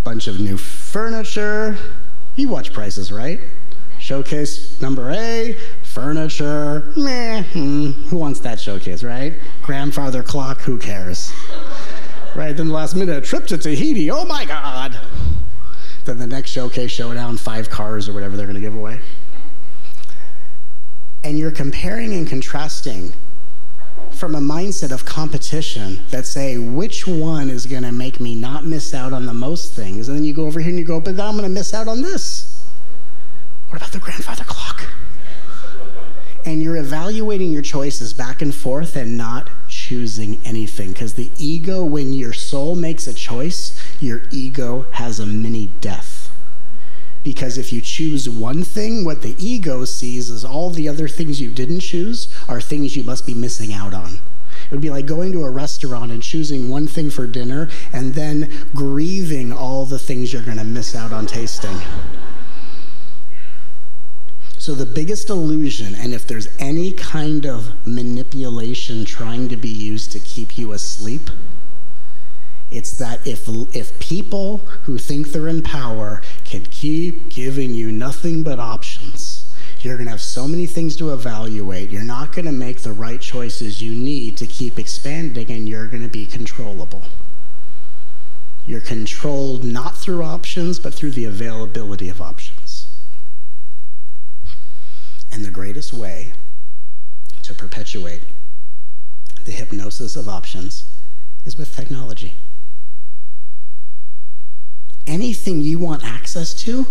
Bunch of new furniture. You watch Prices, right? Showcase number A, furniture. Meh. Hmm. Who wants that showcase, right? Grandfather clock, who cares? Right, then the last minute, a trip to Tahiti. Oh my God. Then the next Showcase Showdown, five cars or whatever they're going to give away. And you're comparing and contrasting from a mindset of competition that say, which one is going to make me not miss out on the most things? And then you go over here and you go, but then I'm going to miss out on this. What about the grandfather clock? And you're evaluating your choices back and forth and not choosing anything. Because the ego, when your soul makes a choice, your ego has a mini death. Because if you choose one thing, what the ego sees is all the other things you didn't choose are things you must be missing out on. It would be like going to a restaurant and choosing one thing for dinner and then grieving all the things you're going to miss out on tasting. So the biggest illusion, and if there's any kind of manipulation trying to be used to keep you asleep, it's that if, if people who think they're in power can keep giving you nothing but options, You're going to have so many things to evaluate. You're not going to make the right choices you need to keep expanding, and you're going to be controllable. You're controlled not through options, but through the availability of options. And the greatest way to perpetuate the hypnosis of options is with technology. Anything you want access to,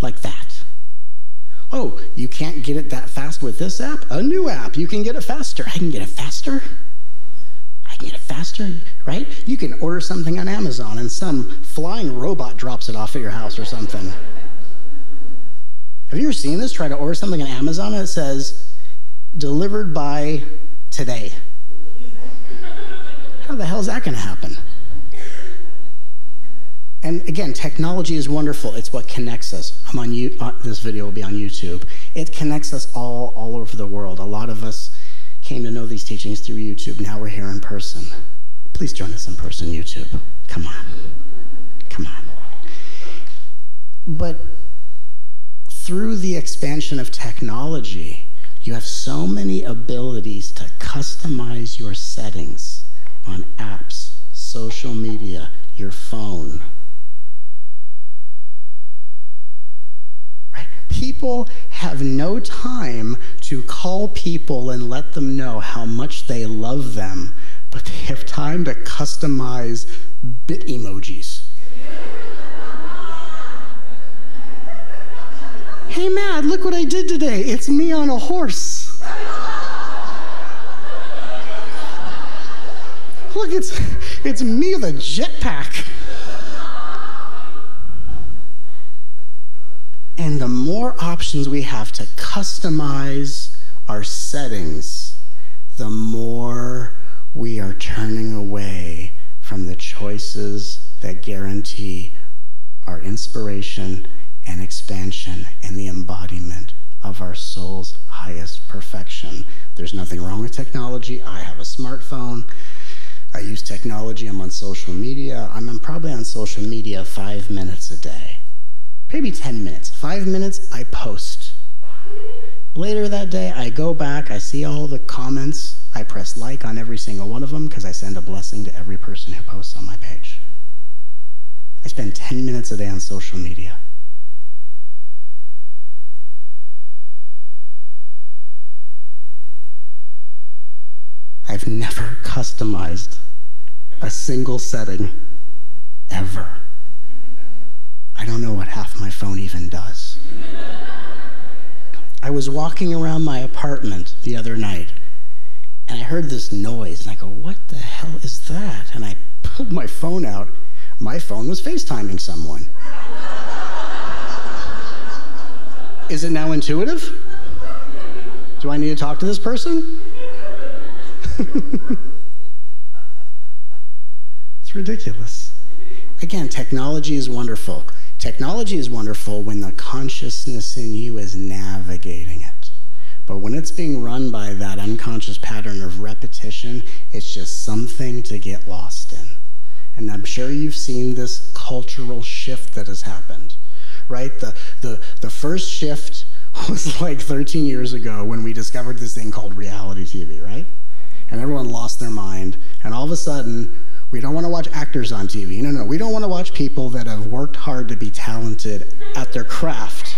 like that. Oh, you can't get it that fast with this app? A new app. You can get it faster. I can get it faster. I can get it faster, right? You can order something on Amazon and some flying robot drops it off at your house or something. Have you ever seen this? Try to order something on Amazon and it says, delivered by today. How the hell is that going to happen? And again, technology is wonderful. It's what connects us. I'm on you, uh, this video will be on YouTube. It connects us all, all over the world. A lot of us came to know these teachings through YouTube. Now we're here in person. Please join us in person, YouTube. Come on. Come on. But through the expansion of technology, you have so many abilities to customize your settings on apps, social media, your phone. Right? People have no time to call people and let them know how much they love them, but they have time to customize bit emojis. Hey, Matt, look what I did today. It's me on a horse. Look, it's, it's me with a jetpack. And the more options we have to customize our settings, the more we are turning away from the choices that guarantee our inspiration and expansion and the embodiment of our soul's highest perfection. There's nothing wrong with technology. I have a smartphone. I use technology. I'm on social media. I'm probably on social media five minutes a day. Maybe ten minutes. Five minutes, I post. Later that day, I go back. I see all the comments. I press like on every single one of them because I send a blessing to every person who posts on my page. I spend ten minutes a day on social media. I've never customized a single setting, ever. I don't know what half my phone even does. I was walking around my apartment the other night, and I heard this noise, and I go, what the hell is that? And I pulled my phone out. My phone was FaceTiming someone. Is it now intuitive? Do I need to talk to this person? It's ridiculous. Again, technology is wonderful. Technology is wonderful when the consciousness in you is navigating it. But when it's being run by that unconscious pattern of repetition, it's just something to get lost in. And I'm sure you've seen this cultural shift that has happened, right? The, the, the first shift was like thirteen years ago when we discovered this thing called reality T V, right? And everyone lost their mind. And all of a sudden, we don't want to watch actors on T V. No, no, we don't want to watch people that have worked hard to be talented at their craft.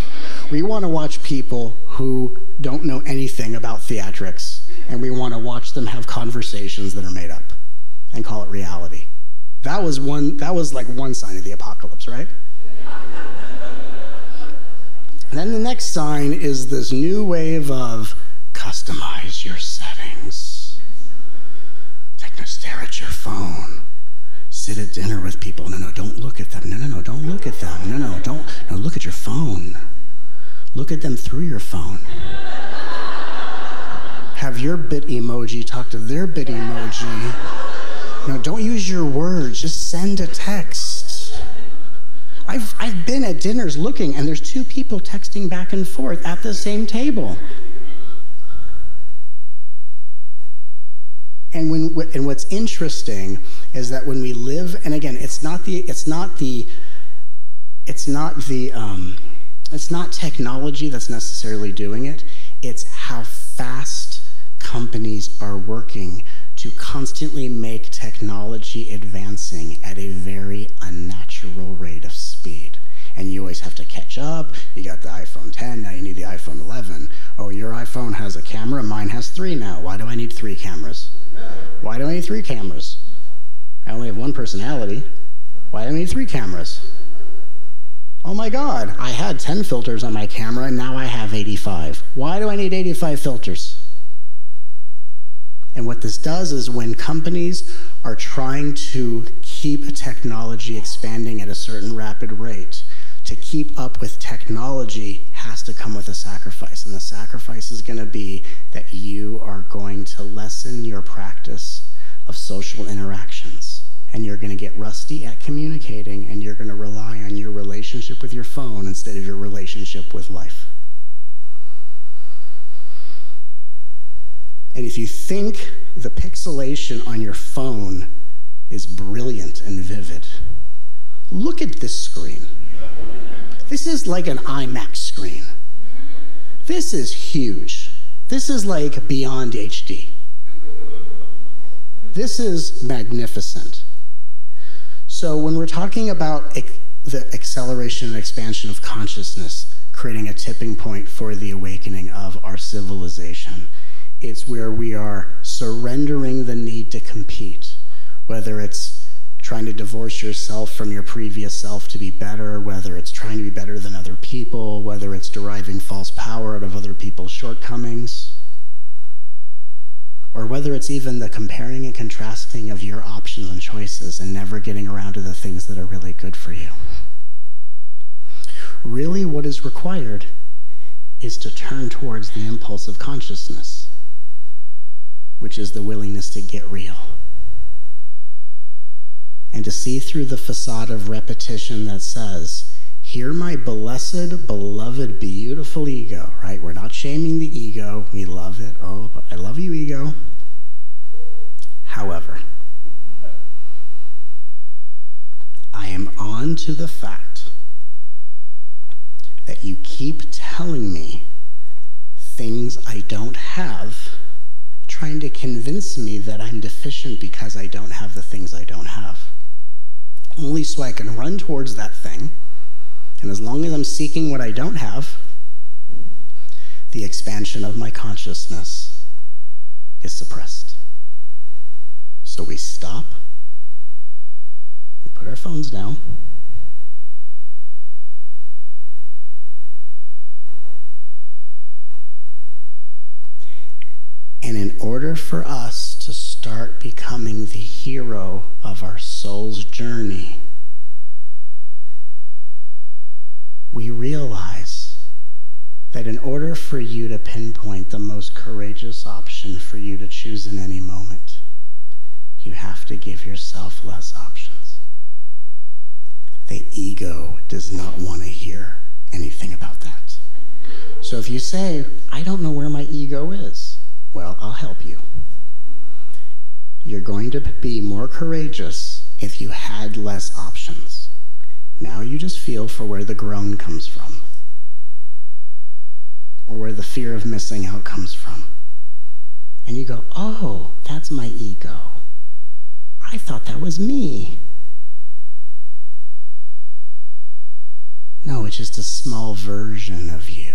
We want to watch people who don't know anything about theatrics. And we want to watch them have conversations that are made up and call it reality. That was one, that was like one sign of the apocalypse, right? And then the next sign is this new wave of customize your settings. Stare at your phone. Sit at dinner with people. No, no, don't look at them. No, no, no, don't look at them. No, no, don't. No, look at your phone. Look at them through your phone. Have your bit emoji talk to their bit emoji. No, don't use your words. Just send a text. I've, I've been at dinners looking, and there's two people texting back and forth at the same table. And when and what's interesting is that when we live, and again, it's not the it's not the it's not the um, It's not technology that's necessarily doing it. It's how fast companies are working to constantly make technology advancing at a very unnatural rate of speed. And you always have to catch up. You got the iPhone ten, now you need the iPhone eleven. Oh, your iPhone has a camera, mine has three now. Why do I need three cameras? Why do I need three cameras? I only have one personality. Why do I need three cameras? Oh my God, I had ten filters on my camera, and now I have eighty-five. Why do I need eighty-five filters? And what this does is when companies are trying to keep technology expanding at a certain rapid rate, to keep up with technology has to come with a sacrifice. And the sacrifice is going to be that you are going to lessen your practice of social interactions. And you're going to get rusty at communicating, and you're going to rely on your relationship with your phone instead of your relationship with life. And if you think the pixelation on your phone is brilliant and vivid, look at this screen. This is like an IMAX screen. This is huge. This is like beyond H D. This is magnificent. So when we're talking about the acceleration and expansion of consciousness, creating a tipping point for the awakening of our civilization, it's where we are surrendering the need to compete, whether it's trying to divorce yourself from your previous self to be better, whether it's trying to be better than other people, whether it's deriving false power out of other people's shortcomings, or whether it's even the comparing and contrasting of your options and choices and never getting around to the things that are really good for you. Really, what is required is to turn towards the impulse of consciousness, which is the willingness to get real and to see through the facade of repetition that says, "Hear my blessed, beloved, beautiful ego," right? We're not shaming the ego. We love it. Oh, but I love you, ego. However, I am on to the fact that you keep telling me things I don't have, trying to convince me that I'm deficient because I don't have the things I don't have, only so I can run towards that thing. And as long as I'm seeking what I don't have, the expansion of my consciousness is suppressed. So we stop, we put our phones down, and in order for us to start becoming the hero of our soul's journey, we realize that in order for you to pinpoint the most courageous option for you to choose in any moment, you have to give yourself less options. The ego does not want to hear anything about that. So if you say, "I don't know where my ego is," well, I'll help you. You're going to be more courageous if you had less options. Now you just feel for where the groan comes from, or where the fear of missing out comes from. And you go, "Oh, that's my ego. I thought that was me." No, it's just a small version of you.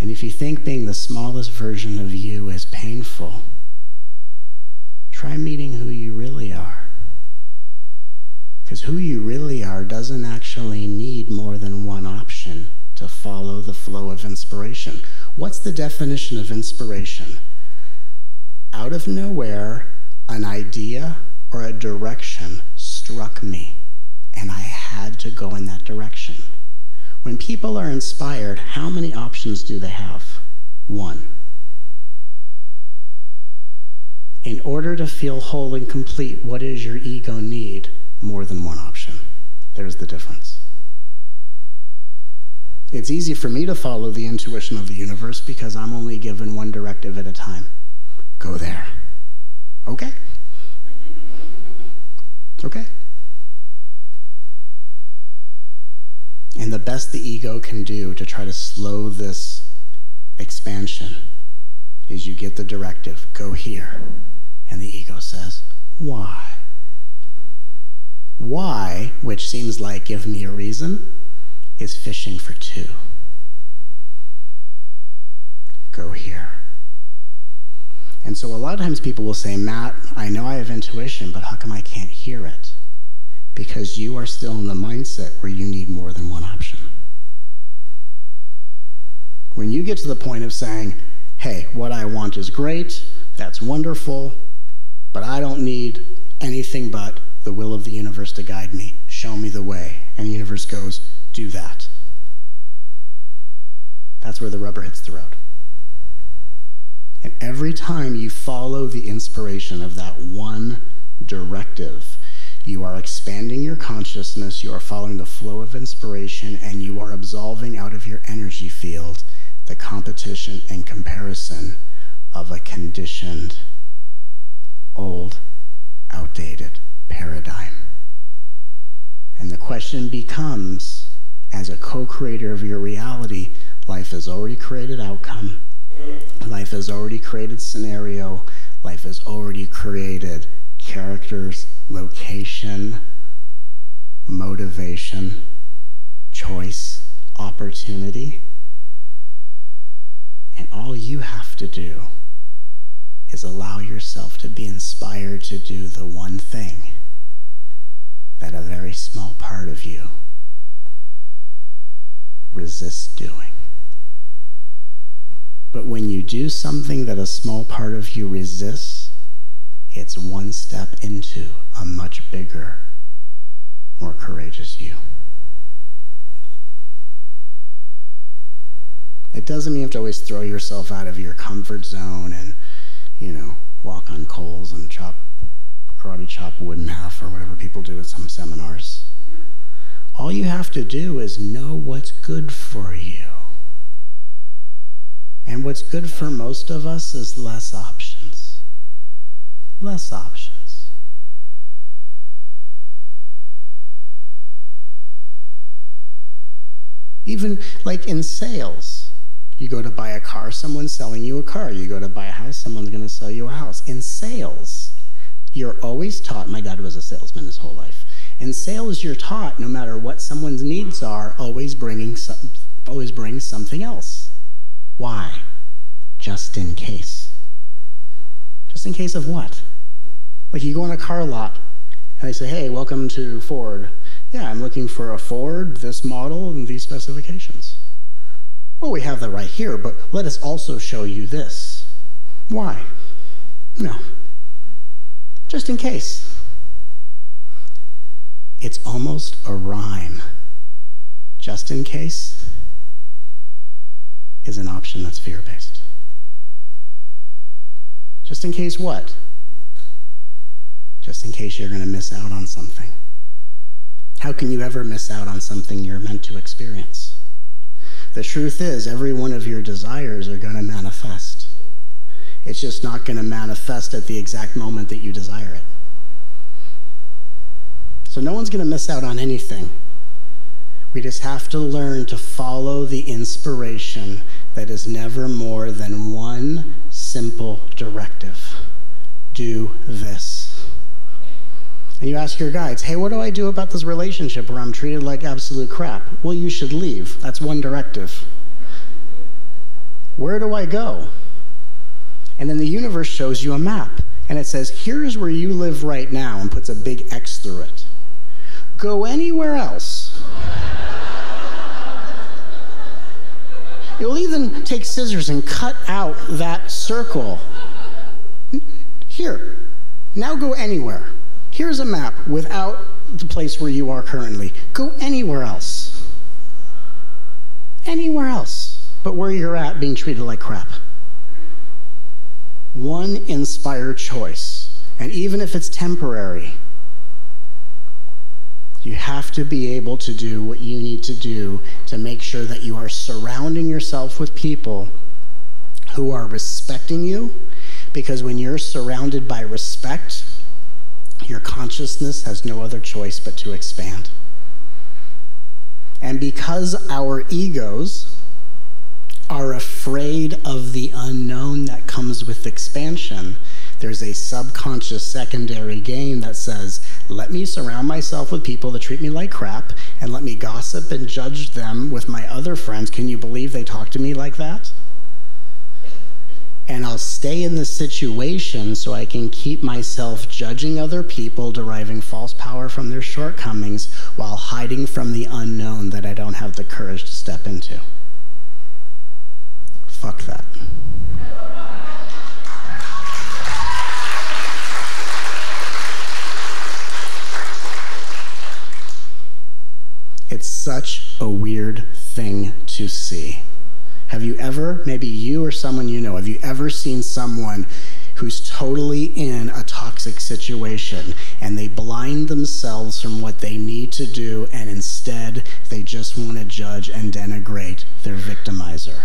And if you think being the smallest version of you is painful, try meeting who you really are. Because who you really are doesn't actually need more than one option to follow the flow of inspiration. What's the definition of inspiration? Out of nowhere, an idea or a direction struck me, and I had to go in that direction. When people are inspired, how many options do they have? One. In order to feel whole and complete, what does your ego need? More than one option. There's the difference. It's easy for me to follow the intuition of the universe because I'm only given one directive at a time. Go there. Okay. Okay. And the best the ego can do to try to slow this expansion is you get the directive, go here. And the ego says, why? Why, which seems like give me a reason, is fishing for two. Go here. And so a lot of times people will say, Matt, I know I have intuition, but how come I can't hear it? Because you are still in the mindset where you need more than one option. When you get to the point of saying, hey, what I want is great, that's wonderful, but I don't need anything but the will of the universe to guide me, show me the way, and the universe goes, do that. That's where the rubber hits the road. And every time you follow the inspiration of that one directive, you are expanding your consciousness, you are following the flow of inspiration, and you are absolving out of your energy field the competition and comparison of a conditioned, old, outdated paradigm. And the question becomes, as a co-creator of your reality, life has already created outcome, life has already created scenario, life has already created characters, location, motivation, choice, opportunity. And all you have to do is allow yourself to be inspired to do the one thing that a very small part of you resists doing. But when you do something that a small part of you resists, it's one step into a much bigger, more courageous you. It doesn't mean you have to always throw yourself out of your comfort zone and, you know, walk on coals and chop, karate chop wood in half or whatever people do at some seminars. All you have to do is know what's good for you. And what's good for most of us is less options. Less options. Even like in sales, you go to buy a car, someone's selling you a car. You go to buy a house, someone's going to sell you a house. In sales, you're always taught, my dad was a salesman his whole life. In sales, you're taught, no matter what someone's needs are, always bringing some, always bring something else. Why? Just in case. Just in case of what? Like you go on a car lot and they say, hey, welcome to Ford. Yeah, I'm looking for a Ford, this model, and these specifications. Well, we have that right here, but let us also show you this. Why? No. Just in case. It's almost a rhyme. Just in case is an option that's fear-based. Just in case what? Just in case you're going to miss out on something. How can you ever miss out on something you're meant to experience? The truth is, every one of your desires are going to manifest. It's just not going to manifest at the exact moment that you desire it. So no one's going to miss out on anything. We just have to learn to follow the inspiration that is never more than one simple directive. Do this. And you ask your guides, hey, what do I do about this relationship where I'm treated like absolute crap? Well, you should leave. That's one directive. Where do I go? And then the universe shows you a map, and it says, here's where you live right now, and puts a big X through it. Go anywhere else. You'll even take scissors and cut out that circle. Here. Now go anywhere. Here's a map without the place where you are currently. Go anywhere else. Anywhere else but where you're at being treated like crap. One inspired choice. And even if it's temporary, you have to be able to do what you need to do to make sure that you are surrounding yourself with people who are respecting you, because when you're surrounded by respect, your consciousness has no other choice but to expand. And because our egos are afraid of the unknown that comes with expansion, there's a subconscious secondary game that says, let me surround myself with people that treat me like crap, and let me gossip and judge them with my other friends. Can you believe they talk to me like that? And I'll stay in this situation so I can keep myself judging other people, deriving false power from their shortcomings, while hiding from the unknown that I don't have the courage to step into. Fuck that. It's such a weird thing to see. Have you ever, maybe you or someone you know, have you ever seen someone who's totally in a toxic situation and they blind themselves from what they need to do, and instead they just want to judge and denigrate their victimizer?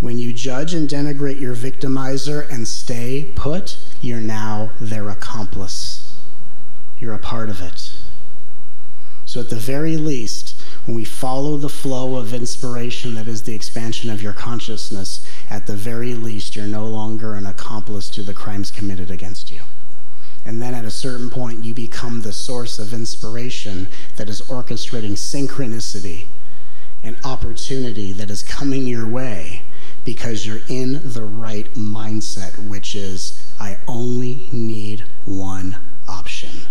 When you judge and denigrate your victimizer and stay put, you're now their accomplice. You're a part of it. So at the very least, when we follow the flow of inspiration that is the expansion of your consciousness, at the very least, you're no longer an accomplice to the crimes committed against you. And then at a certain point, you become the source of inspiration that is orchestrating synchronicity and opportunity that is coming your way, because you're in the right mindset, which is, I only need one option.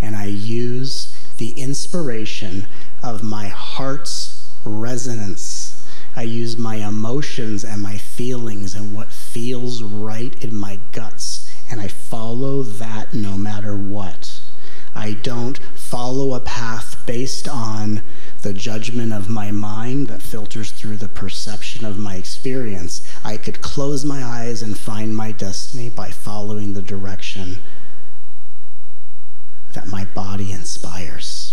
And I use the inspiration of my heart's resonance. I use my emotions and my feelings and what feels right in my guts, and I follow that no matter what. I don't follow a path based on the judgment of my mind that filters through the perception of my experience. I could close my eyes and find my destiny by following the direction that my body inspires.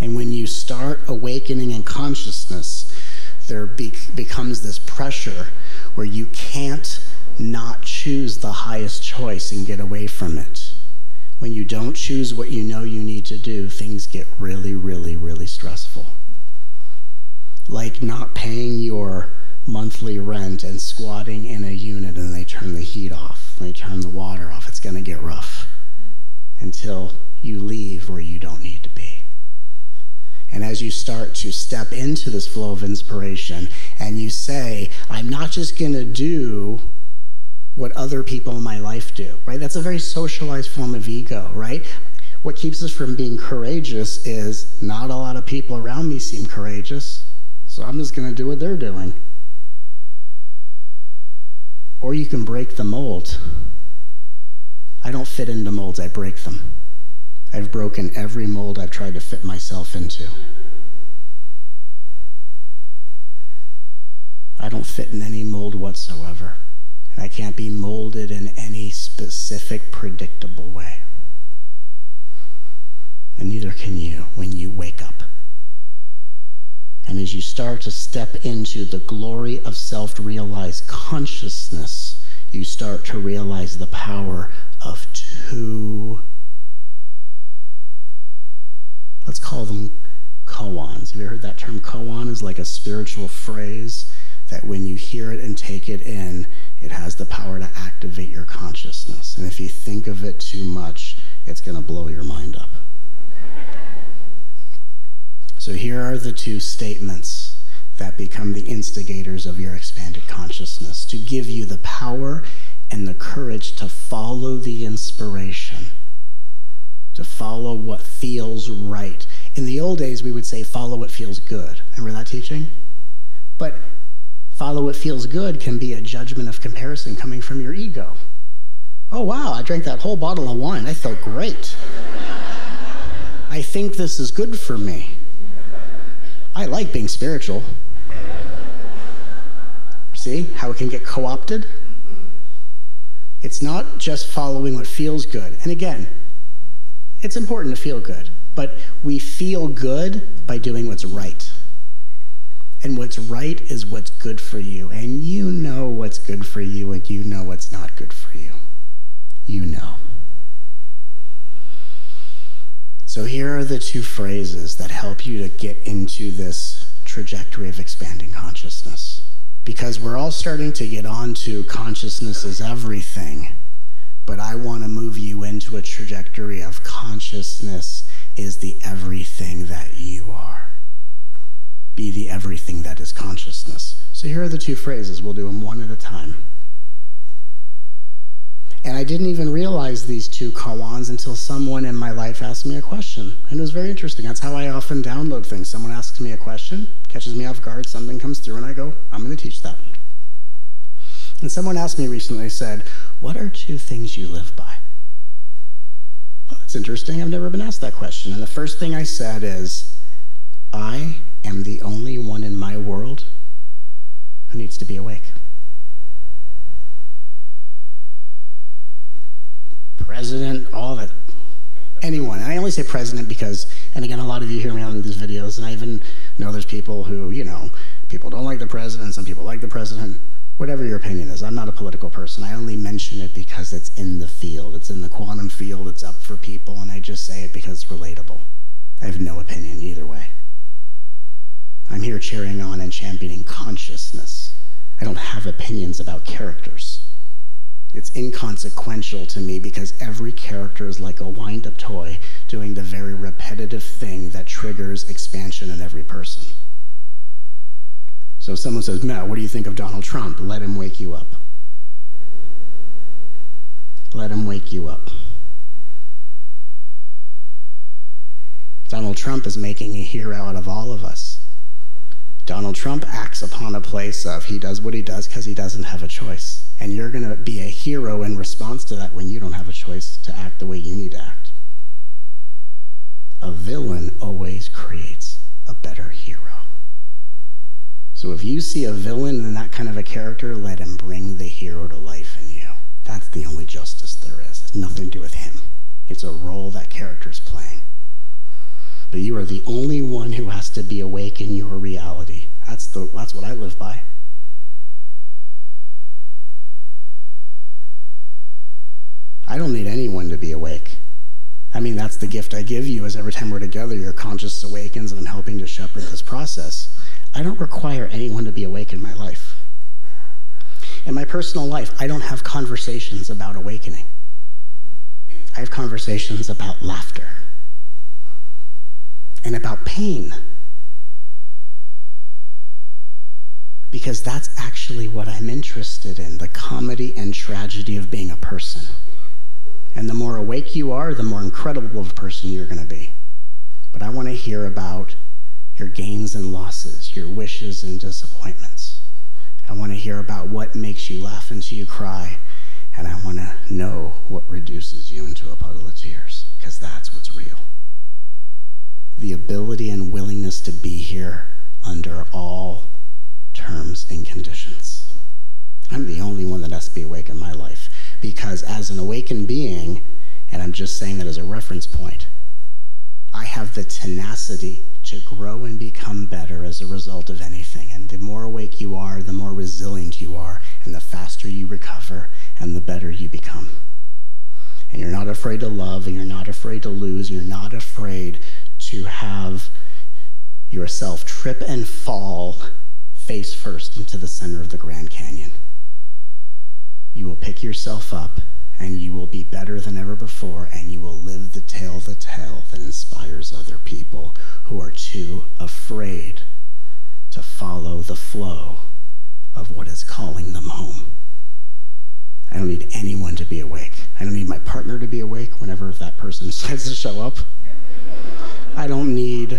And when you start awakening in consciousness, there be becomes this pressure where you can't not choose the highest choice and get away from it. When you don't choose what you know you need to do, things get really, really, really stressful. Like not paying your monthly rent and squatting in a unit, and they turn the heat off, they turn the water off. It's gonna get rough until you leave where you don't need to be. And as you start to step into this flow of inspiration and you say, I'm not just gonna do what other people in my life do, right? That's a very socialized form of ego, right? What keeps us from being courageous is, not a lot of people around me seem courageous, so I'm just gonna do what they're doing. Or you can break the mold. I don't fit into molds, I break them. I've broken every mold I've tried to fit myself into. I don't fit in any mold whatsoever. And I can't be molded in any specific, predictable way. And neither can you when you wake up. And as you start to step into the glory of self-realized consciousness, you start to realize the power of two, let's call them koans. Have you heard that term? Koan is like a spiritual phrase that when you hear it and take it in, it has the power to activate your consciousness. And if you think of it too much, it's gonna blow your mind up. So here are the two statements that become the instigators of your expanded consciousness, to give you the power and the courage to follow the inspiration, to follow what feels right. In the old days, we would say, follow what feels good. Remember that teaching? But follow what feels good can be a judgment of comparison coming from your ego. Oh, wow, I drank that whole bottle of wine. I felt great. I think this is good for me. I like being spiritual. See how it can get co-opted? It's not just following what feels good. And again, it's important to feel good, but we feel good by doing what's right. And what's right is what's good for you. And you know what's good for you, and you know what's not good for you. you know. So here are the two phrases that help you to get into this trajectory of expanding consciousness. Because we're all starting to get on to consciousness is everything, but I want to move you into a trajectory of consciousness is the everything that you are. Be the everything that is consciousness. So here are the two phrases. We'll do them one at a time. And I didn't even realize these two koans until someone in my life asked me a question. And it was very interesting. That's how I often download things. Someone asks me a question, catches me off guard, something comes through, and I go, I'm going to teach that. And someone asked me recently, said, what are two things you live by? Well, that's interesting. I've never been asked that question. And the first thing I said is, I am the only one in my world who needs to be awake. President, all that, anyone. And I only say president because, and again, a lot of you hear me on these videos, and I even know there's people who, you know, people don't like the president, some people like the president, whatever your opinion is. I'm not a political person. I only mention it because it's in the field. It's in the quantum field. It's up for people, and I just say it because it's relatable. I have no opinion either way. I'm here cheering on and championing consciousness. I don't have opinions about characters. It's inconsequential to me because every character is like a wind-up toy doing the very repetitive thing that triggers expansion in every person. So if someone says, Matt, what do you think of Donald Trump? Let him wake you up. Let him wake you up. Donald Trump is making a hero out of all of us. Donald Trump acts upon a place of he does what he does because he doesn't have a choice. And you're going to be a hero in response to that when you don't have a choice to act the way you need to act. A villain always creates a better hero. So if you see a villain in that kind of a character, let him bring the hero to life in you. That's the only justice there is. It has nothing to do with him. It's a role that character's playing. But you are the only one who has to be awake in your reality. That's, the, that's what I live by. I don't need anyone to be awake. I mean, that's the gift I give you, is every time we're together, your consciousness awakens, and I'm helping to shepherd this process. I don't require anyone to be awake in my life. In my personal life, I don't have conversations about awakening. I have conversations about laughter and about pain, because that's actually what I'm interested in, the comedy and tragedy of being a person. And the more awake you are, the more incredible of a person you're going to be. But I want to hear about your gains and losses, your wishes and disappointments. I want to hear about what makes you laugh until you cry. And I want to know what reduces you into a puddle of tears, because that's what's real. The ability and willingness to be here under all terms and conditions. I'm the only one that has to be awake in my life. Because as an awakened being, and I'm just saying that as a reference point, I have the tenacity to grow and become better as a result of anything. And the more awake you are, the more resilient you are, and the faster you recover, and the better you become. And you're not afraid to love, and you're not afraid to lose, you're not afraid to have yourself trip and fall face first into the center of the Grand Canyon. You will pick yourself up, and you will be better than ever before, and you will live the tale, the tale that inspires other people who are too afraid to follow the flow of what is calling them home. I don't need anyone to be awake. I don't need my partner to be awake whenever that person decides to show up. I don't need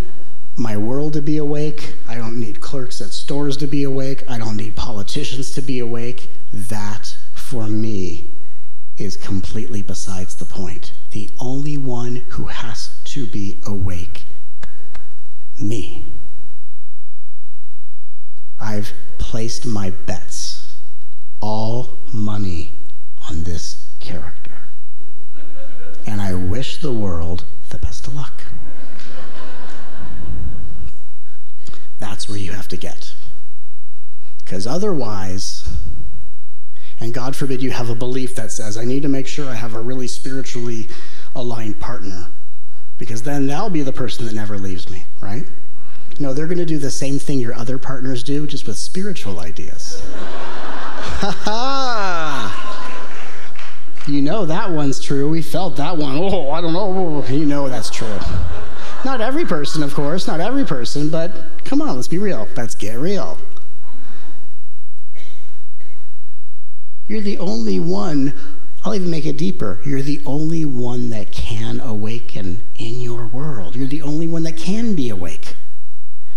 my world to be awake. I don't need clerks at stores to be awake. I don't need politicians to be awake. That, for me, is completely besides the point. The only one who has to be awake, me. I've placed my bets, all money, on this character. And I wish the world the best of luck. That's where you have to get. Because otherwise, And God forbid you have a belief that says, I need to make sure I have a really spiritually aligned partner, because then that'll be the person that never leaves me, right? No, they're going to do the same thing your other partners do, just with spiritual ideas. Ha ha! You know that one's true. We felt that one. Oh, I don't know. You know that's true. Not every person, of course. Not every person. But come on, let's be real. Let's get real. You're the only one. I'll even make it deeper. You're the only one that can awaken in your world. You're the only one that can be awake.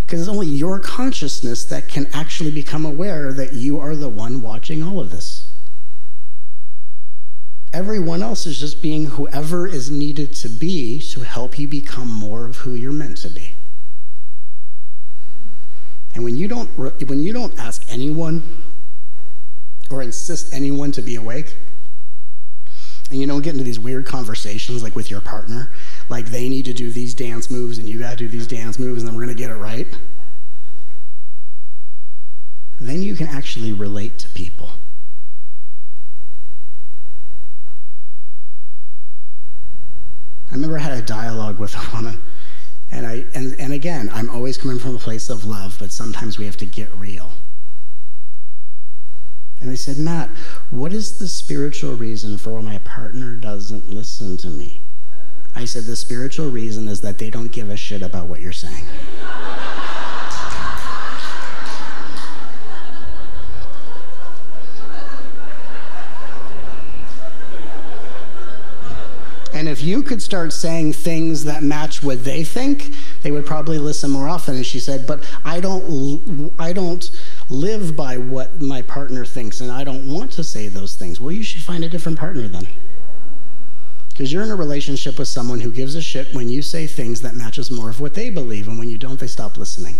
Because it's only your consciousness that can actually become aware that you are the one watching all of this. Everyone else is just being whoever is needed to be to help you become more of who you're meant to be. And when you don't, when you don't ask anyone or insist anyone to be awake, and you don't get into these weird conversations like with your partner, like they need to do these dance moves and you got to do these dance moves and then we're going to get it right, then you can actually relate to people. I remember I had a dialogue with a woman, and I and, and again, I'm always coming from a place of love, but sometimes we have to get real. And I said, Matt, what is the spiritual reason for why my partner doesn't listen to me? I said, the spiritual reason is that they don't give a shit about what you're saying. And if you could start saying things that match what they think, they would probably listen more often. And she said, but I don't, I don't live by what my partner thinks, and I don't want to say those things. Well, you should find a different partner then. Because you're in a relationship with someone who gives a shit when you say things that matches more of what they believe, and when you don't, they stop listening.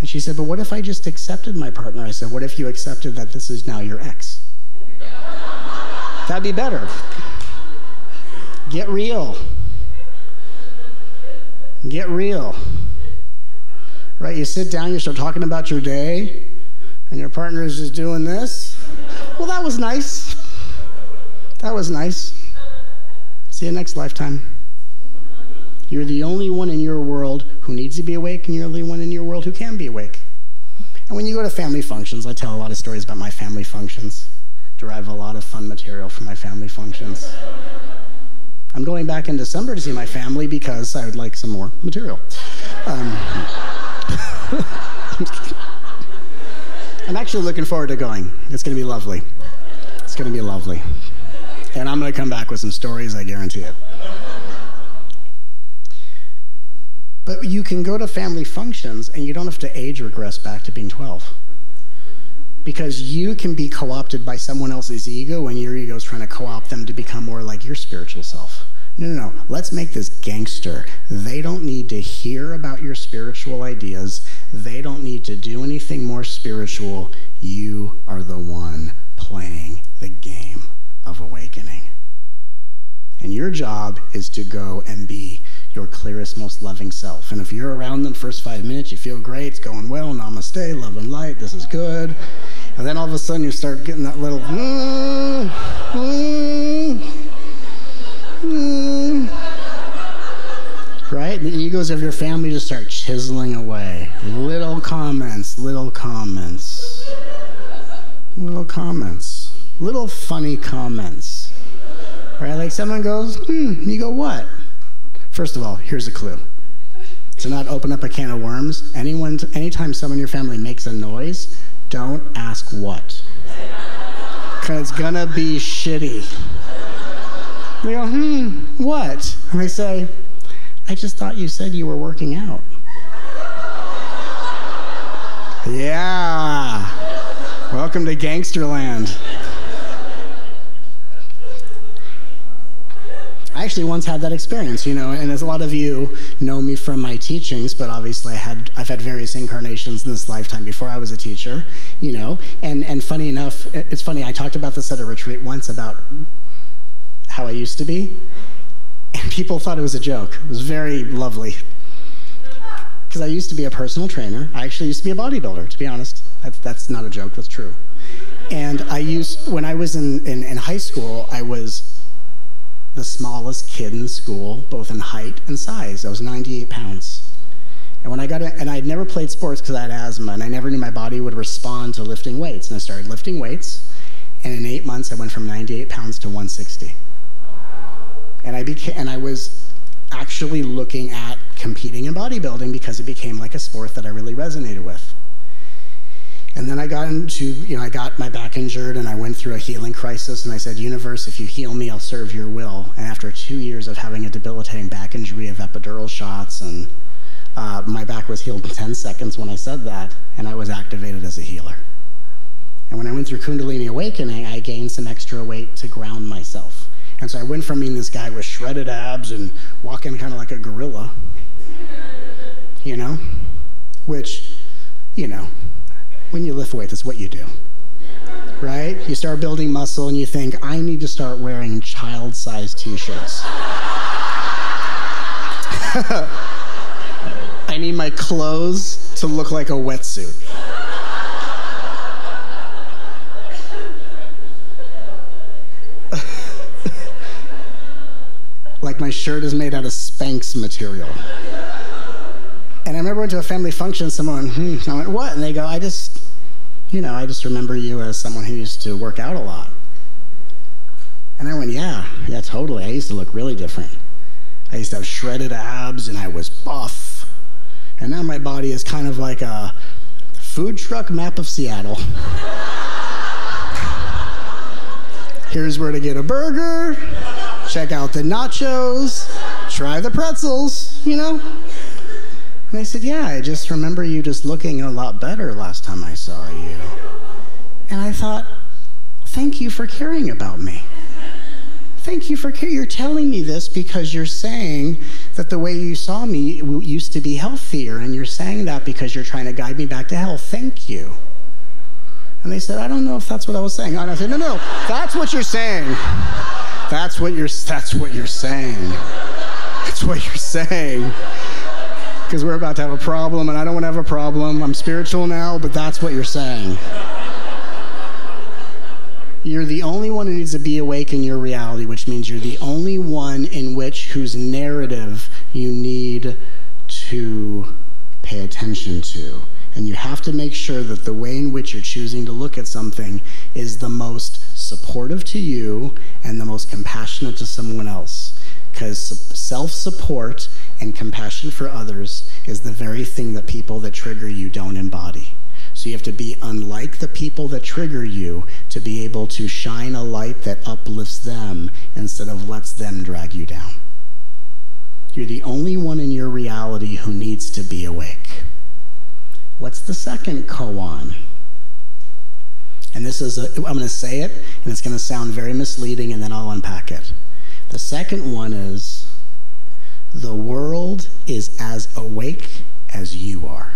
And she said, but what if I just accepted my partner? I said, what if you accepted that this is now your ex? That'd be better. Get real. Get real. Right? You sit down, you start talking about your day, and your partner is just doing this. Well, that was nice. That was nice. See you next lifetime. You're the only one in your world who needs to be awake, and you're the only one in your world who can be awake. And when you go to family functions, I tell a lot of stories about my family functions. Derive a lot of fun material from my family functions. I'm going back in December to see my family because I would like some more material. Um, I'm actually looking forward to going. It's going to be lovely. It's going to be lovely. And I'm going to come back with some stories, I guarantee it. But you can go to family functions and you don't have to age regress back to being twelve. Because you can be co-opted by someone else's ego and your ego's trying to co-opt them to become more like your spiritual self. No, no, no. Let's make this gangster. They don't need to hear about your spiritual ideas. They don't need to do anything more spiritual. You are the one playing the game of awakening. And your job is to go and be your clearest, most loving self. And if you're around them first five minutes, you feel great, it's going well, namaste, love and light, this is good. And then all of a sudden you start getting that little, mm, mm, mm. Right? The egos of your family just start chiseling away. Little comments, little comments, little comments, little funny comments. Right? Like someone goes, hmm, you go what? First of all, here's a clue. To not open up a can of worms, anyone, anytime someone in your family makes a noise, don't ask what. Because it's going to be shitty. They go, hmm, what? And they say, I just thought you said you were working out. Yeah. Welcome to gangster land. I actually once had that experience, you know, and as a lot of you know me from my teachings, but obviously I had, I've had various incarnations in this lifetime before I was a teacher, you know, and, and funny enough, it's funny, I talked about this at a retreat once about how I used to be, and people thought it was a joke. It was very lovely, because I used to be a personal trainer. I actually used to be a bodybuilder, to be honest. That's, that's not a joke, that's true. And I used, when I was in, in, in high school, I was the smallest kid in school, both in height and size. I was ninety-eight pounds. And when I got, a, and I had never played sports because I had asthma, and I never knew my body would respond to lifting weights. And I started lifting weights, and in eight months, I went from ninety-eight pounds to one sixty. And I became, and I was actually looking at competing in bodybuilding because it became like a sport that I really resonated with. And then I got into, you know, I got my back injured, and I went through a healing crisis, and I said, universe, if you heal me, I'll serve your will. And after two years of having a debilitating back injury of epidural shots, and uh, my back was healed in ten seconds when I said that, and I was activated as a healer. And when I went through Kundalini Awakening, I gained some extra weight to ground myself. And so I went from being this guy with shredded abs and walking kind of like a gorilla, you know, which, you know, when you lift weights, it's what you do, right? You start building muscle and you think, I need to start wearing child-sized t-shirts. I need my clothes to look like a wetsuit. Like my shirt is made out of Spanx material. And I remember I went to a family function, someone, hmm, I went, what? And they go, I just, you know, I just remember you as someone who used to work out a lot. And I went, yeah, yeah, totally. I used to look really different. I used to have shredded abs, and I was buff. And now my body is kind of like a food truck map of Seattle. Here's where to get a burger. Check out the nachos. Try the pretzels, you know? And I said, yeah, I just remember you just looking a lot better last time I saw you. And I thought, thank you for caring about me. Thank you for caring. You're telling me this because you're saying that the way you saw me used to be healthier, and you're saying that because you're trying to guide me back to health. Thank you. And they said, I don't know if that's what I was saying. And I said, no, no, that's what you're saying. That's what you're, that's what you're saying. That's what you're saying. Because we're about to have a problem, and I don't want to have a problem. I'm spiritual now, but that's what you're saying. You're the only one who needs to be awake in your reality, which means you're the only one in which whose narrative you need to pay attention to. And you have to make sure that the way in which you're choosing to look at something is the most supportive to you and the most compassionate to someone else. Because self-support and compassion for others is the very thing that people that trigger you don't embody. So you have to be unlike the people that trigger you to be able to shine a light that uplifts them instead of lets them drag you down. You're the only one in your reality who needs to be awake. What's the second koan? And this is, a, I'm going to say it, and it's going to sound very misleading, and then I'll unpack it. The second one is, the world is as awake as you are.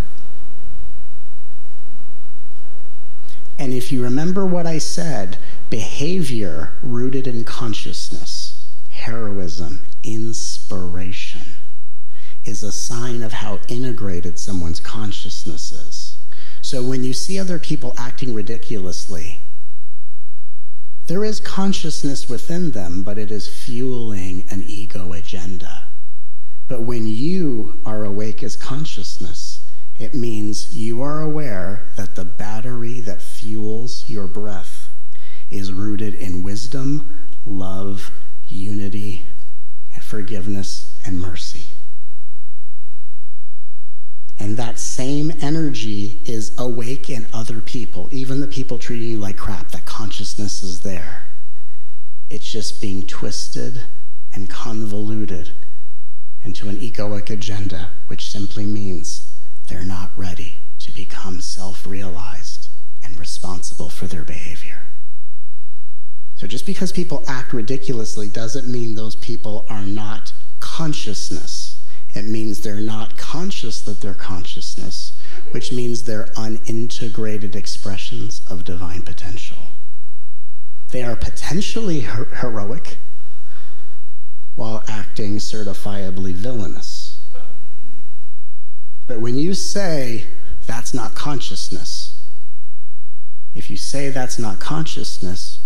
And if you remember what I said, behavior rooted in consciousness, heroism, inspiration, is a sign of how integrated someone's consciousness is. So when you see other people acting ridiculously, there is consciousness within them, but it is fueling an ego agenda. But when you are awake as consciousness, it means you are aware that the battery that fuels your breath is rooted in wisdom, love, unity, and forgiveness, and mercy. And that same energy is awake in other people, even the people treating you like crap. That consciousness is there. It's just being twisted and convoluted into an egoic agenda, which simply means they're not ready to become self-realized and responsible for their behavior. So just because people act ridiculously doesn't mean those people are not consciousness. It means they're not conscious that they're consciousness, which means they're unintegrated expressions of divine potential. They are potentially her- heroic, while acting certifiably villainous. But when you say, that's not consciousness, If you say that's not consciousness,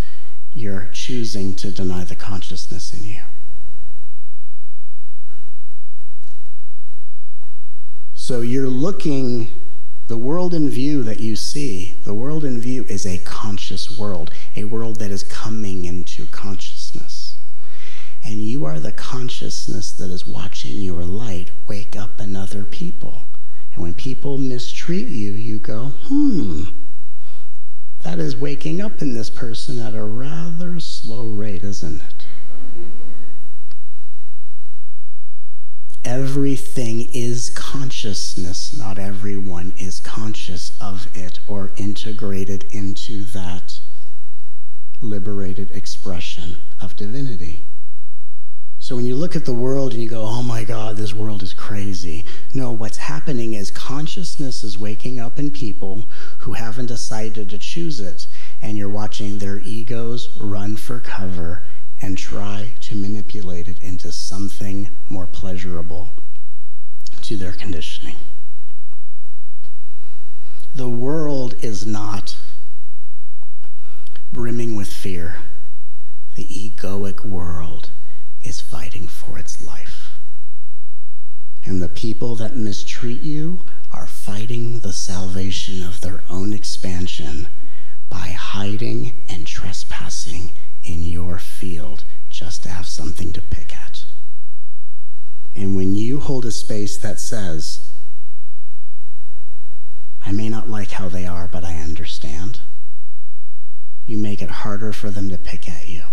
you're choosing to deny the consciousness in you. So you're looking, the world in view that you see, the world in view is a conscious world, a world that is coming into consciousness. And you are the consciousness that is watching your light wake up in other people. And when people mistreat you, you go, hmm, that is waking up in this person at a rather slow rate, isn't it? Everything is consciousness. Not everyone is conscious of it or integrated into that liberated expression of divinity. So when you look at the world and you go, oh my God, this world is crazy. No, what's happening is consciousness is waking up in people who haven't decided to choose it, and you're watching their egos run for cover and try to manipulate it into something more pleasurable to their conditioning. The world is not brimming with fear. The egoic world is fighting for its life. And the people that mistreat you are fighting the salvation of their own expansion by hiding and trespassing in your field just to have something to pick at. And when you hold a space that says, I may not like how they are, but I understand, you make it harder for them to pick at you.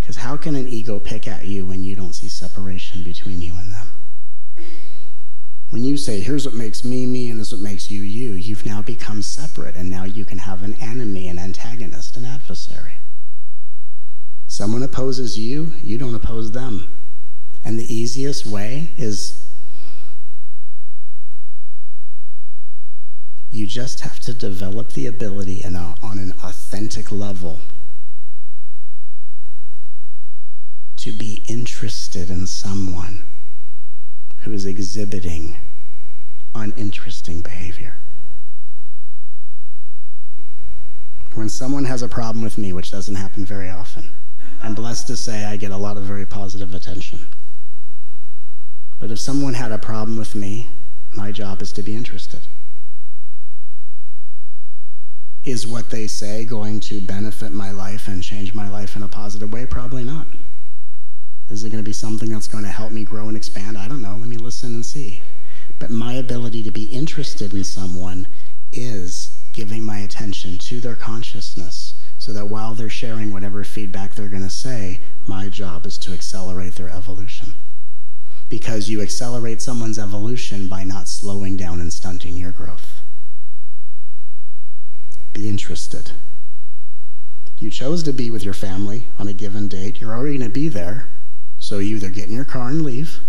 Because how can an ego pick at you when you don't see separation between you and them? When you say, here's what makes me me and this is what makes you you, you've now become separate, and now you can have an enemy, an antagonist, an adversary. Someone opposes you, you don't oppose them. And the easiest way is you just have to develop the ability in a, on an authentic level to be interested in someone who is exhibiting uninteresting behavior. When someone has a problem with me, which doesn't happen very often, I'm blessed to say I get a lot of very positive attention. But if someone had a problem with me, my job is to be interested. Is what they say going to benefit my life and change my life in a positive way? Probably not. Is it going to be something that's going to help me grow and expand? I don't know. Let me listen and see. But my ability to be interested in someone is giving my attention to their consciousness so that while they're sharing whatever feedback they're going to say, my job is to accelerate their evolution. Because you accelerate someone's evolution by not slowing down and stunting your growth. Be interested. You chose to be with your family on a given date. You're already going to be there. So you either get in your car and leave,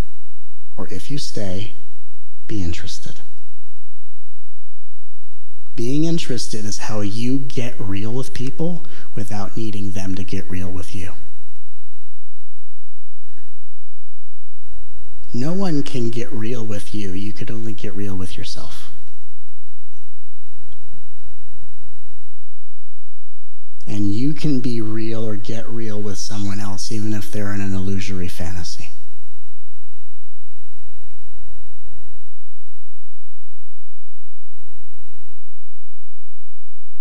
or if you stay, be interested. Being interested is how you get real with people without needing them to get real with you. No one can get real with you. You could only get real with yourself. And you can be real or get real with someone else, even if they're in an illusory fantasy.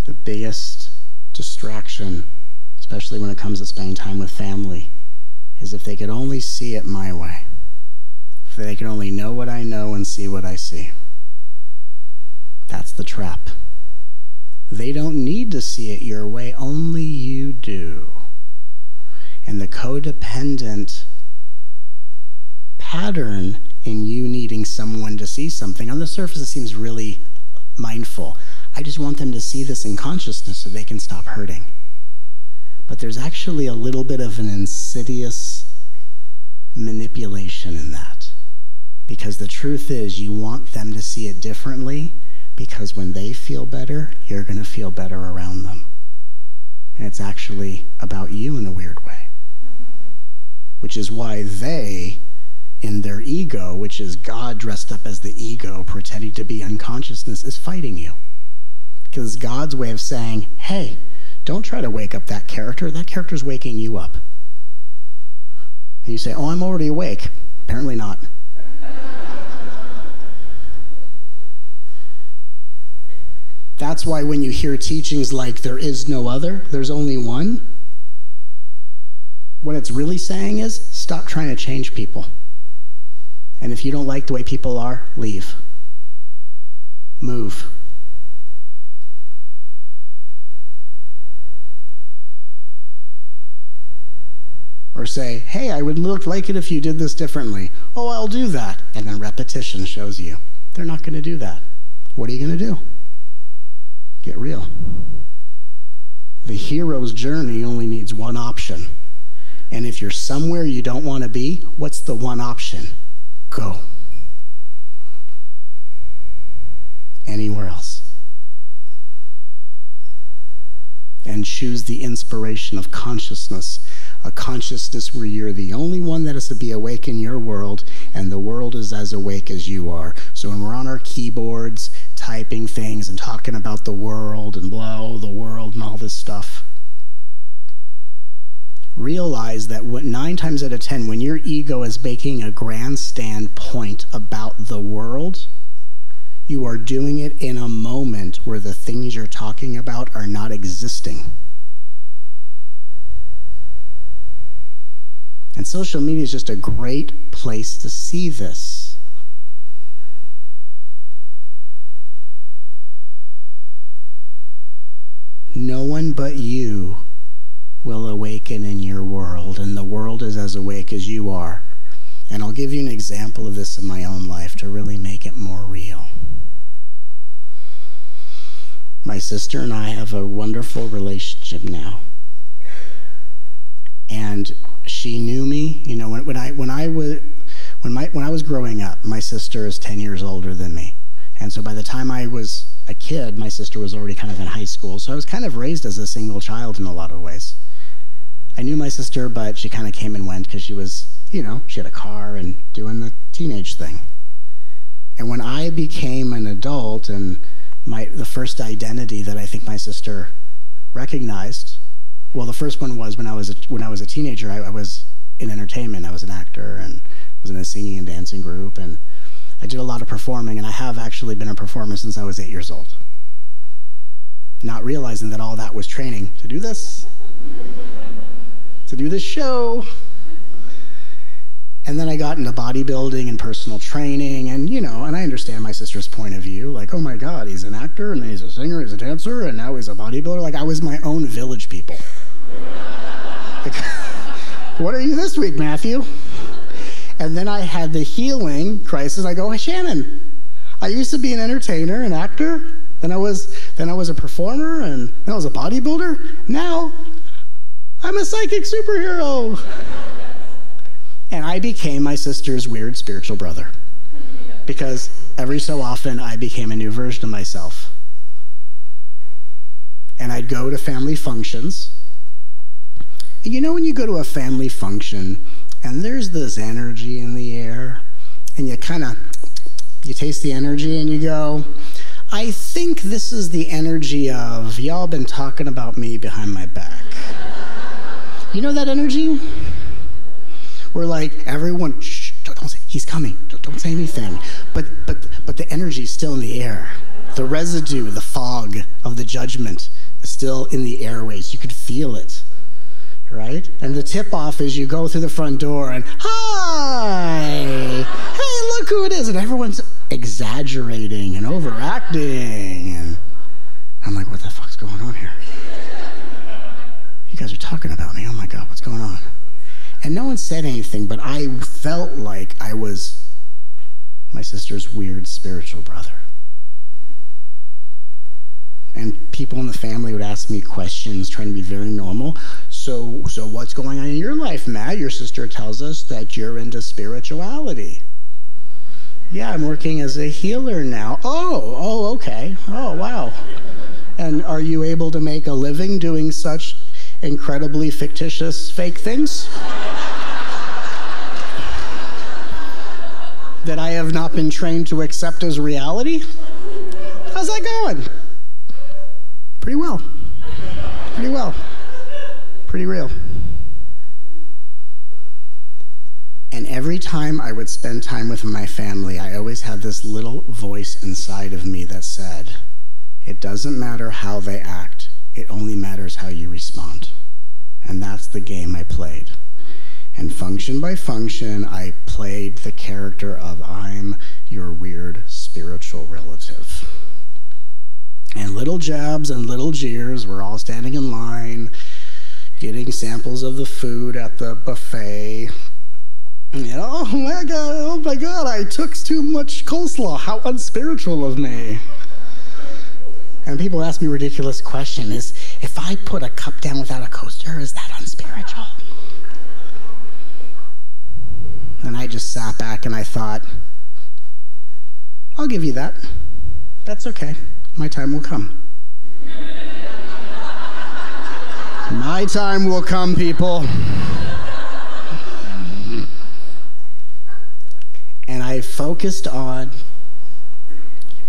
The biggest distraction, especially when it comes to spending time with family, is if they could only see it my way. If they could only know what I know and see what I see. That's the trap. They don't need to see it your way, only you do. And the codependent pattern in you needing someone to see something, on the surface it seems really mindful. I just want them to see this in consciousness so they can stop hurting. But there's actually a little bit of an insidious manipulation in that. Because the truth is, you want them to see it differently, because when they feel better, you're going to feel better around them. And it's actually about you in a weird way. Which is why they, in their ego, which is God dressed up as the ego, pretending to be unconsciousness, is fighting you. because it's God's way of saying, hey, don't try to wake up that character. That character's waking you up. And you say, oh, I'm already awake. Apparently not. That's why when you hear teachings like there is no other, there's only one, what it's really saying is stop trying to change people. And if you don't like the way people are, leave. Move. Or say, hey, I would look like it if you did this differently. Oh, I'll do that. And then repetition shows you. They're not going to do that. What are you going to do? Get real. The hero's journey only needs one option. And if you're somewhere you don't want to be, what's the one option? Go. Anywhere else. And choose the inspiration of consciousness. A consciousness where you're the only one that has to be awake in your world, and the world is as awake as you are. So when we're on our keyboards, typing things and talking about the world and blah, the world and all this stuff, realize that what, nine times out of ten, when your ego is making a grandstand point about the world, you are doing it in a moment where the things you're talking about are not existing. And social media is just a great place to see this. No one but you will awaken in your world, and the world is as awake as you are. And I'll give you an example of this in my own life to really make it more real. My sister and I have a wonderful relationship now. And she knew me, you know, when, when I when I was when my when I was growing up, my sister is ten years older than me. And so by the time I was a kid, my sister was already kind of in high school, so I was kind of raised as a single child in a lot of ways. I knew my sister, but she kind of came and went because she was, you know, she had a car and doing the teenage thing. And when I became an adult, and my the first identity that I think my sister recognized, well, the first one was when I was a, when I was a teenager, I, I was in entertainment. I was an actor and was in a singing and dancing group, and I did a lot of performing, and I have actually been a performer since I was eight years old. Not realizing that all that was training to do this, to do this show. And then I got into bodybuilding and personal training, and you know, and I understand my sister's point of view, like, oh my God, he's an actor, and he's a singer, he's a dancer, and now he's a bodybuilder. Like, I was my own Village People. Like, what are you this week, Matthew? And then I had the healing crisis. I go, hey, Shannon, I used to be an entertainer, an actor. Then I was, then I was a performer, and then I was a bodybuilder. Now, I'm a psychic superhero. And I became my sister's weird spiritual brother, because every so often I became a new version of myself. And I'd go to family functions. And you know when you go to a family function, and there's this energy in the air, and you kind of, you taste the energy and you go, I think this is the energy of, y'all been talking about me behind my back. You know that energy? We're like, everyone, shh, don't, don't say, he's coming, don't, don't say anything. But, but, but the energy's still in the air. The residue, the fog of the judgment is still in the airways. You could feel it. Right? And the tip-off is you go through the front door and, hi! Hey, look who it is! And everyone's exaggerating and overacting. And I'm like, what the fuck's going on here? You guys are talking about me. Oh my God, what's going on? And no one said anything, but I felt like I was my sister's weird spiritual brother. And people in the family would ask me questions, trying to be very normal. So, so what's going on in your life, Matt? Your sister tells us that you're into spirituality. Yeah, I'm working as a healer now. Oh, oh, okay. Oh, wow. And are you able to make a living doing such incredibly fictitious fake things? That I have not been trained to accept as reality? How's that going? Pretty well. Pretty well. Pretty real. And every time I would spend time with my family, I always had this little voice inside of me that said, it doesn't matter how they act, it only matters how you respond. And that's the game I played. And function by function, I played the character of I'm your weird spiritual relative. And little jabs and little jeers, we're all standing in line, getting samples of the food at the buffet. You know, oh my god, oh my god, I took too much coleslaw, how unspiritual of me. And people ask me a ridiculous question, is if I put a cup down without a coaster, is that unspiritual? And I just sat back and I thought, I'll give you that. That's okay. My time will come. My time will come, people. And I focused on,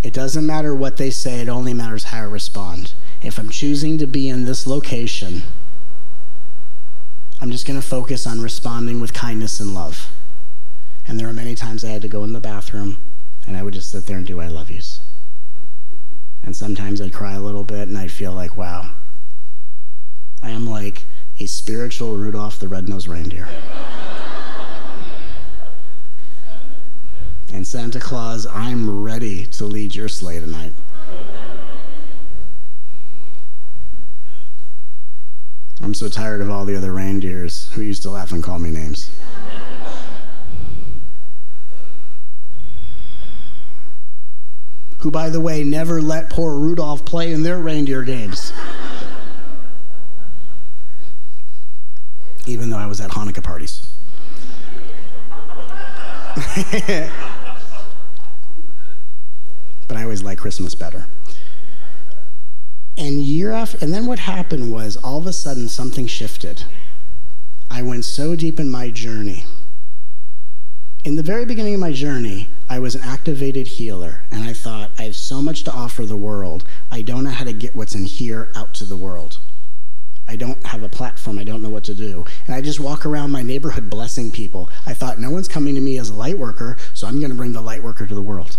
it doesn't matter what they say, it only matters how I respond. If I'm choosing to be in this location, I'm just going to focus on responding with kindness and love. And there were many times I had to go in the bathroom, and I would just sit there and do I love yous. And sometimes I'd cry a little bit, and I'd feel like, wow, I am like a spiritual Rudolph the Red-Nosed Reindeer. And Santa Claus, I'm ready to lead your sleigh tonight. I'm so tired of all the other reindeers who used to laugh and call me names. Who, by the way, never let poor Rudolph play in their reindeer games. Even though I was at Hanukkah parties. But I always like Christmas better. And year after, and then what happened was all of a sudden something shifted. I went so deep in my journey. In the very beginning of my journey, I was an activated healer, and I thought, I have so much to offer the world. I don't know how to get what's in here out to the world. I don't have a platform. I don't know what to do. And I just walk around my neighborhood blessing people. I thought, no one's coming to me as a light worker, so I'm going to bring the light worker to the world.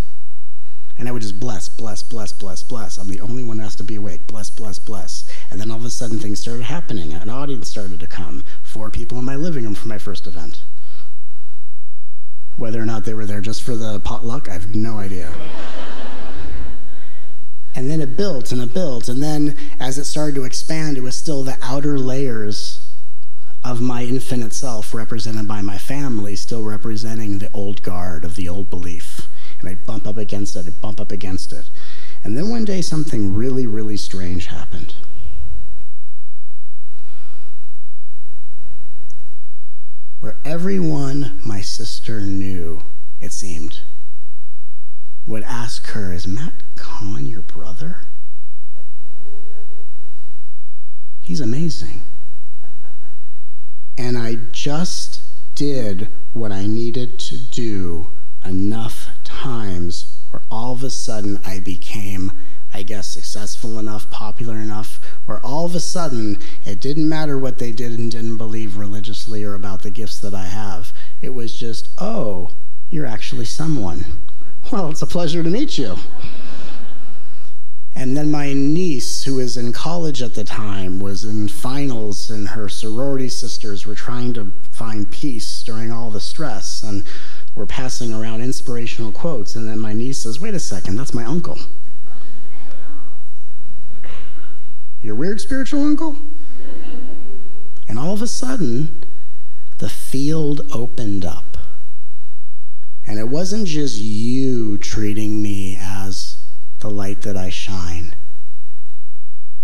And I would just bless, bless, bless, bless, bless. I'm the only one that has to be awake. Bless, bless, bless. And then all of a sudden things started happening. An audience started to come. Four people in my living room for my first event. Whether or not they were there just for the potluck, I have no idea. And then it built and it built. And then as it started to expand, it was still the outer layers of my infinite self represented by my family, still representing the old guard of the old belief. And I'd bump up against it, I'd bump up against it. And then one day something really, really strange happened. Where everyone my sister knew, it seemed, would ask her, is Matt Kahn your brother? He's amazing. And I just did what I needed to do enough times where all of a sudden I became, I guess, successful enough, popular enough, where all of a sudden it didn't matter what they did and didn't believe religiously or about the gifts that I have. It was just, oh, you're actually someone. Well, it's a pleasure to meet you. And then my niece, who was in college at the time, was in finals, and her sorority sisters were trying to find peace during all the stress, and were passing around inspirational quotes. And then my niece says, wait a second, that's my uncle. Your weird spiritual uncle? And all of a sudden, the field opened up. And it wasn't just you treating me as the light that I shine.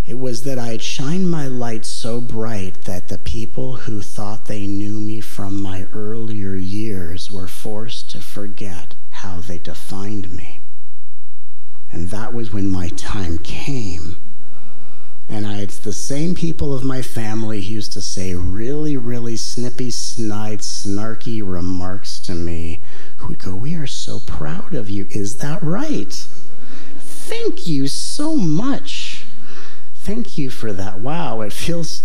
It was that I had shined my light so bright that the people who thought they knew me from my earlier years were forced to forget how they defined me. And that was when my time came. And I, it's the same people of my family who used to say really, really snippy, snide, snarky remarks to me, who would go, we are so proud of you. Is that right? Thank you so much. thank you for that. Wow, it feels,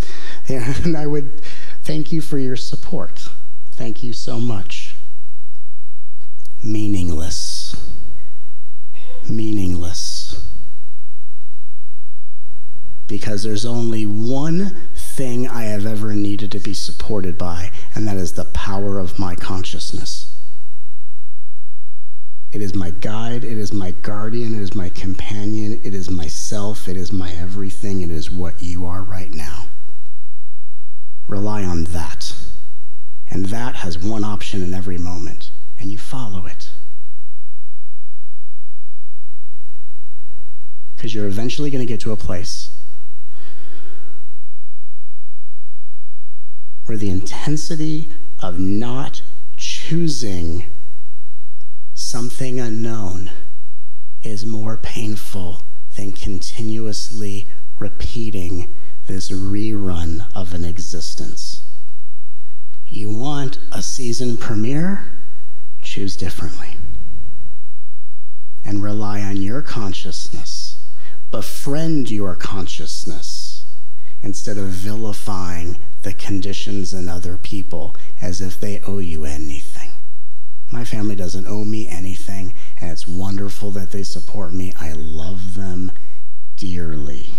and I would thank you for your support. Thank you so much. Meaningless. Meaningless. Because there's only one thing I have ever needed to be supported by, and that is the power of my consciousness. It is my guide, it is my guardian, it is my companion, it is myself, it is my everything, it is what you are right now. Rely on that. And that has one option in every moment, and you follow it. Because you're eventually going to get to a place where the intensity of not choosing something unknown is more painful than continuously repeating this rerun of an existence. You want a season premiere? Choose differently. And rely on your consciousness. Befriend your consciousness instead of vilifying the conditions and other people as if they owe you anything. My family doesn't owe me anything, and it's wonderful that they support me. I love them dearly.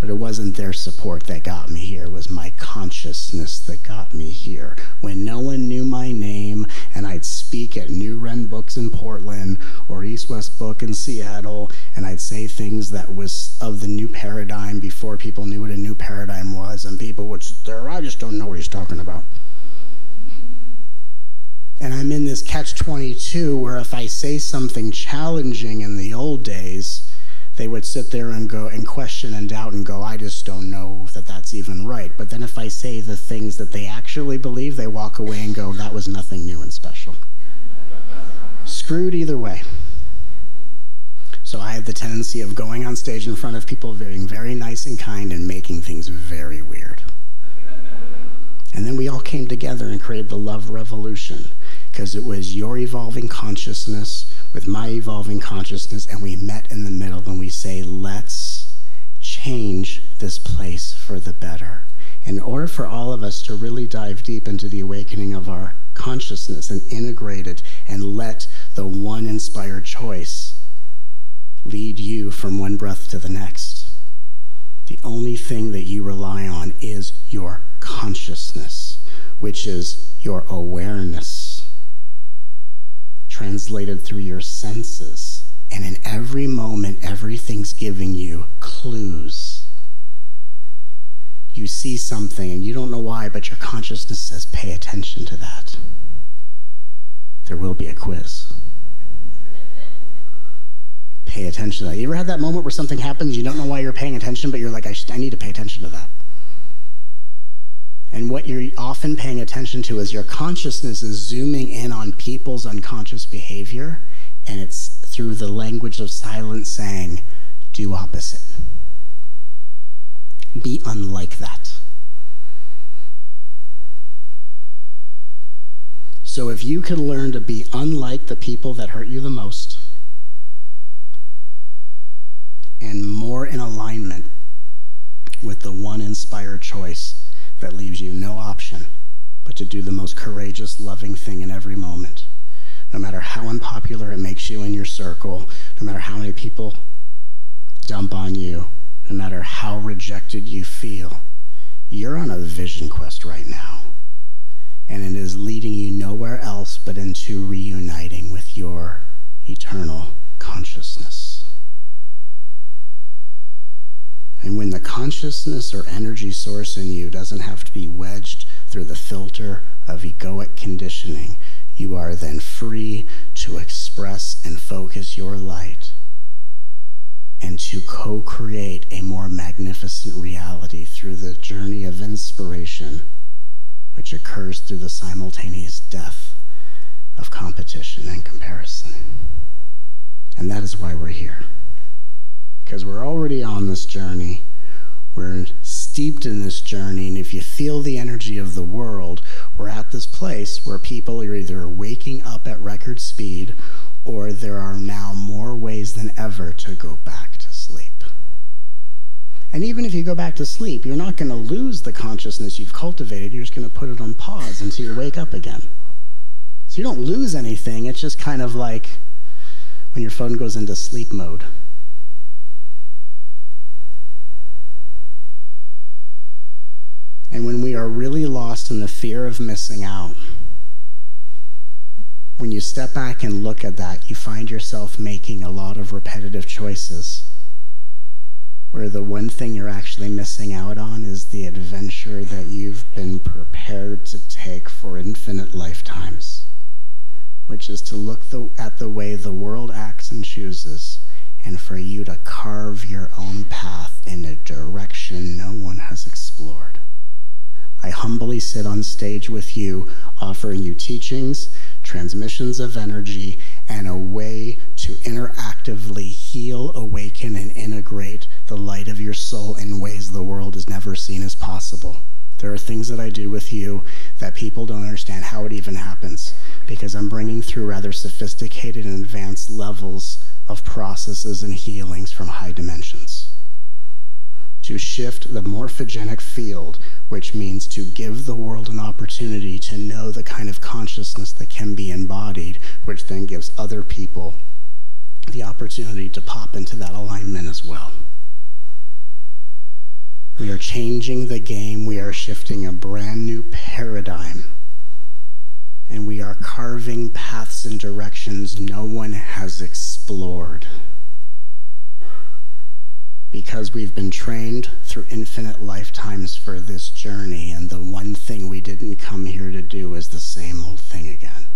But it wasn't their support that got me here. It was my consciousness that got me here. When no one knew my name and I'd speak at New Ren Books in Portland or East West Book in Seattle, and I'd say things that was of the new paradigm before people knew what a new paradigm was, and people would say, I just don't know what he's talking about. And I'm in this catch twenty-two where if I say something challenging in the old days, they would sit there and go and question and doubt and go, I just don't know that that's even right. But then if I say the things that they actually believe, they walk away and go, that was nothing new and special. Screwed either way. So I have the tendency of going on stage in front of people, being very nice and kind and making things very weird. And then we all came together and created the Love Revolution, because it was your evolving consciousness with my evolving consciousness, and we met in the middle and we say, let's change this place for the better. In order for all of us to really dive deep into the awakening of our consciousness and integrate it and let the one inspired choice lead you from one breath to the next, the only thing that you rely on is your consciousness, which is your awareness, translated through your senses. And in every moment, everything's giving you clues. You see something and you don't know why, but your consciousness says, pay attention to that. There will be a quiz. Pay attention to that. You ever had that moment where something happens, you don't know why you're paying attention, but you're like, I, sh I need to pay attention to that. And what you're often paying attention to is your consciousness is zooming in on people's unconscious behavior, and it's through the language of silence saying, do opposite. Be unlike that. So if you could learn to be unlike the people that hurt you the most, and more in alignment with the one inspired choice that leaves you no option but to do the most courageous, loving thing in every moment. No matter how unpopular it makes you in your circle, no matter how many people dump on you, no matter how rejected you feel, you're on a vision quest right now. And it is leading you nowhere else but into reuniting with your eternal consciousness. And when the consciousness or energy source in you doesn't have to be wedged through the filter of egoic conditioning, you are then free to express and focus your light and to co-create a more magnificent reality through the journey of inspiration, which occurs through the simultaneous death of competition and comparison. And that is why we're here. Because we're already on this journey, we're steeped in this journey, and if you feel the energy of the world, we're at this place where people are either waking up at record speed, or there are now more ways than ever to go back to sleep. And even if you go back to sleep, you're not going to lose the consciousness you've cultivated. You're just going to put it on pause until you wake up again. So you don't lose anything. It's just kind of like when your phone goes into sleep mode. And when we are really lost in the fear of missing out, when you step back and look at that, you find yourself making a lot of repetitive choices where the one thing you're actually missing out on is the adventure that you've been prepared to take for infinite lifetimes, which is to look the, at the way the world acts and chooses, and for you to carve your own path in a direction no one has explored. I humbly sit on stage with you, offering you teachings, transmissions of energy, and a way to interactively heal, awaken, and integrate the light of your soul in ways the world has never seen as possible. There are things that I do with you that people don't understand how it even happens, because I'm bringing through rather sophisticated and advanced levels of processes and healings from high dimensions to shift the morphogenic field, which means to give the world an opportunity to know the kind of consciousness that can be embodied, which then gives other people the opportunity to pop into that alignment as well. We are changing the game. We are shifting a brand new paradigm. And we are carving paths and directions no one has explored, because we've been trained through infinite lifetimes for this journey, and the one thing we didn't come here to do is the same old thing again.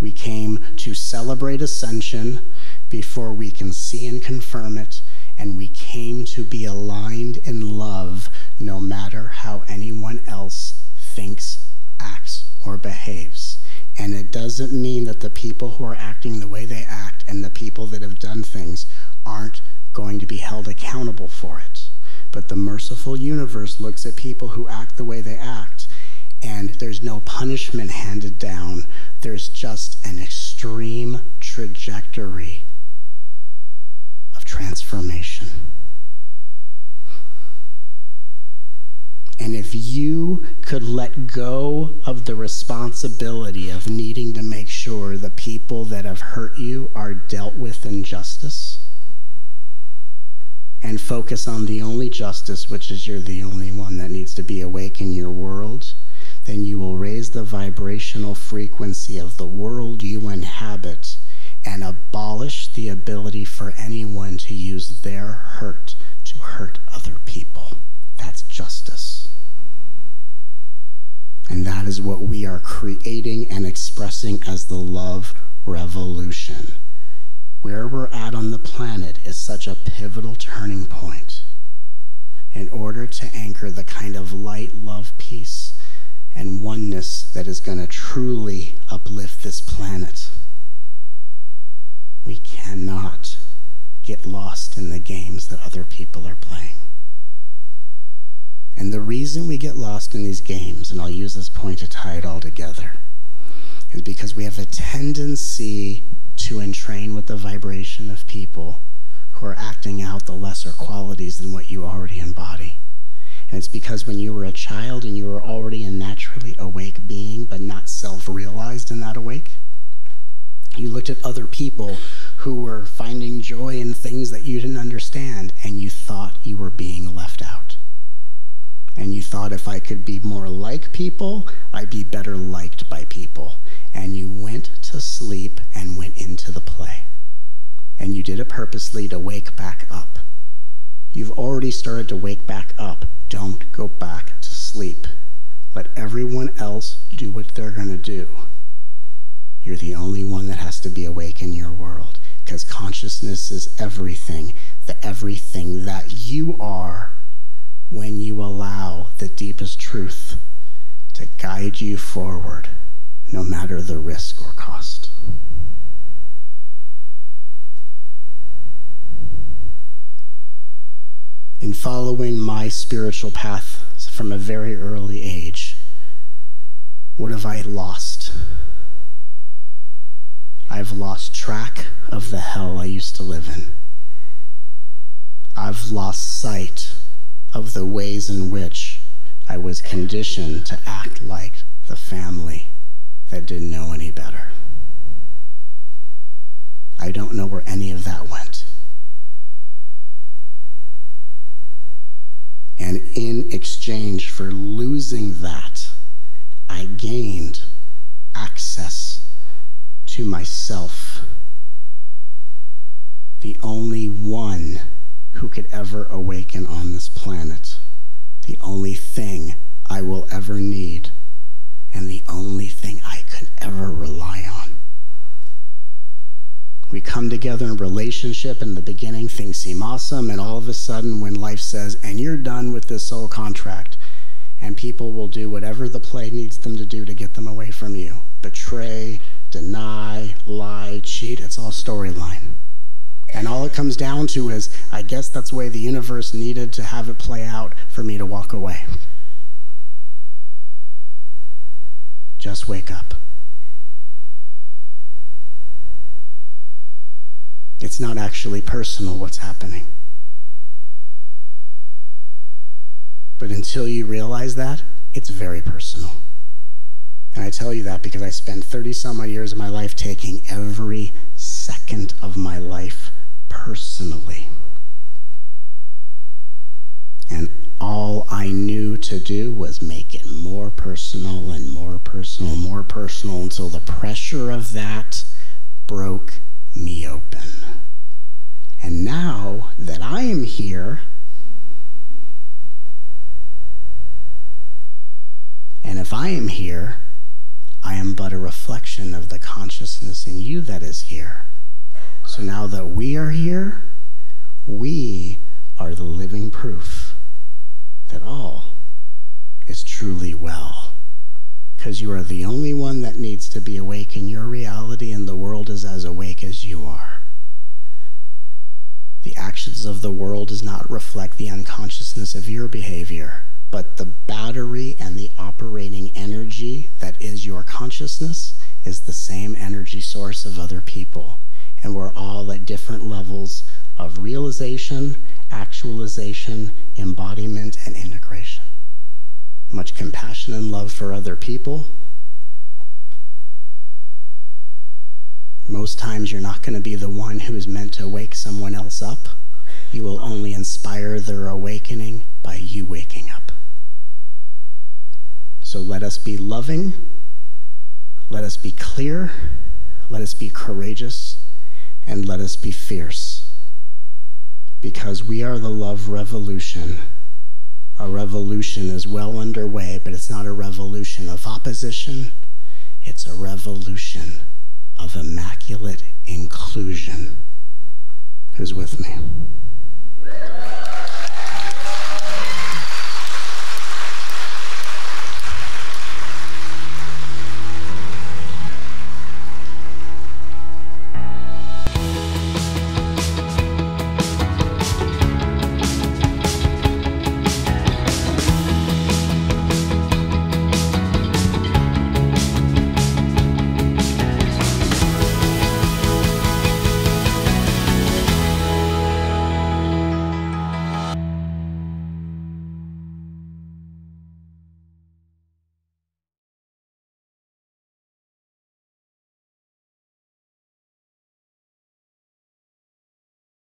We came to celebrate ascension before we can see and confirm it, and we came to be aligned in love no matter how anyone else thinks, acts, or behaves. And it doesn't mean that the people who are acting the way they act and the people that have done things aren't going to be held accountable for it. But the merciful universe looks at people who act the way they act, and there's no punishment handed down. There's just an extreme trajectory of transformation. And if you could let go of the responsibility of needing to make sure the people that have hurt you are dealt with in justice, and focus on the only justice, which is you're the only one that needs to be awake in your world, then you will raise the vibrational frequency of the world you inhabit and abolish the ability for anyone to use their hurt to hurt other people. That's justice. And that is what we are creating and expressing as the Love Revolution. Where we're at on the planet is such a pivotal turning point in order to anchor the kind of light, love, peace, and oneness that is going to truly uplift this planet. We cannot get lost in the games that other people are playing. And the reason we get lost in these games, and I'll use this point to tie it all together, is because we have a tendency to entrain with the vibration of people who are acting out the lesser qualities than what you already embody. And it's because when you were a child and you were already a naturally awake being but not self-realized in that awake, you looked at other people who were finding joy in things that you didn't understand, and you thought you were being left out. And you thought, if I could be more like people, I'd be better liked by people. And you went to sleep and went into the play. And you did it purposely to wake back up. You've already started to wake back up. Don't go back to sleep. Let everyone else do what they're going to do. You're the only one that has to be awake in your world, because consciousness is everything, the everything that you are when you allow the deepest truth to guide you forward, no matter the risk or cost. In following my spiritual path from a very early age, what have I lost? I've lost track of the hell I used to live in. I've lost sight of the ways in which I was conditioned to act like the family that didn't know any better. I don't know where any of that went. And in exchange for losing that, I gained access to myself, the only one who could ever awaken on this planet, the only thing I will ever need, and the only thing I could ever rely on. We come together in a relationship, and in the beginning things seem awesome, and all of a sudden when life says, and you're done with this soul contract, and people will do whatever the play needs them to do to get them away from you. Betray, deny, lie, cheat, it's all storyline. And all it comes down to is, I guess that's the way the universe needed to have it play out for me to walk away. Just wake up. It's not actually personal what's happening. But until you realize that, it's very personal. And I tell you that because I spent thirty some odd years of my life taking every second of my life personally. And all I knew to do was make it more personal and more personal, more personal, until the pressure of that broke me open. And now that I am here, and if I am here, I am but a reflection of the consciousness in you that is here. So now that we are here, we are the living proof that all is truly well. Because you are the only one that needs to be awake in your reality, and the world is as awake as you are. The actions of the world does not reflect the unconsciousness of your behavior, but the battery and the operating energy that is your consciousness is the same energy source of other people. And we're all at different levels of realization, actualization, embodiment, and integration. Much compassion and love for other people. Most times you're not going to be the one who is meant to wake someone else up. You will only inspire their awakening by you waking up. So let us be loving, let us be clear, let us be courageous, and let us be fierce. Because we are the love revolution. A revolution is well underway, but it's not a revolution of opposition. It's a revolution of immaculate inclusion. Who's with me?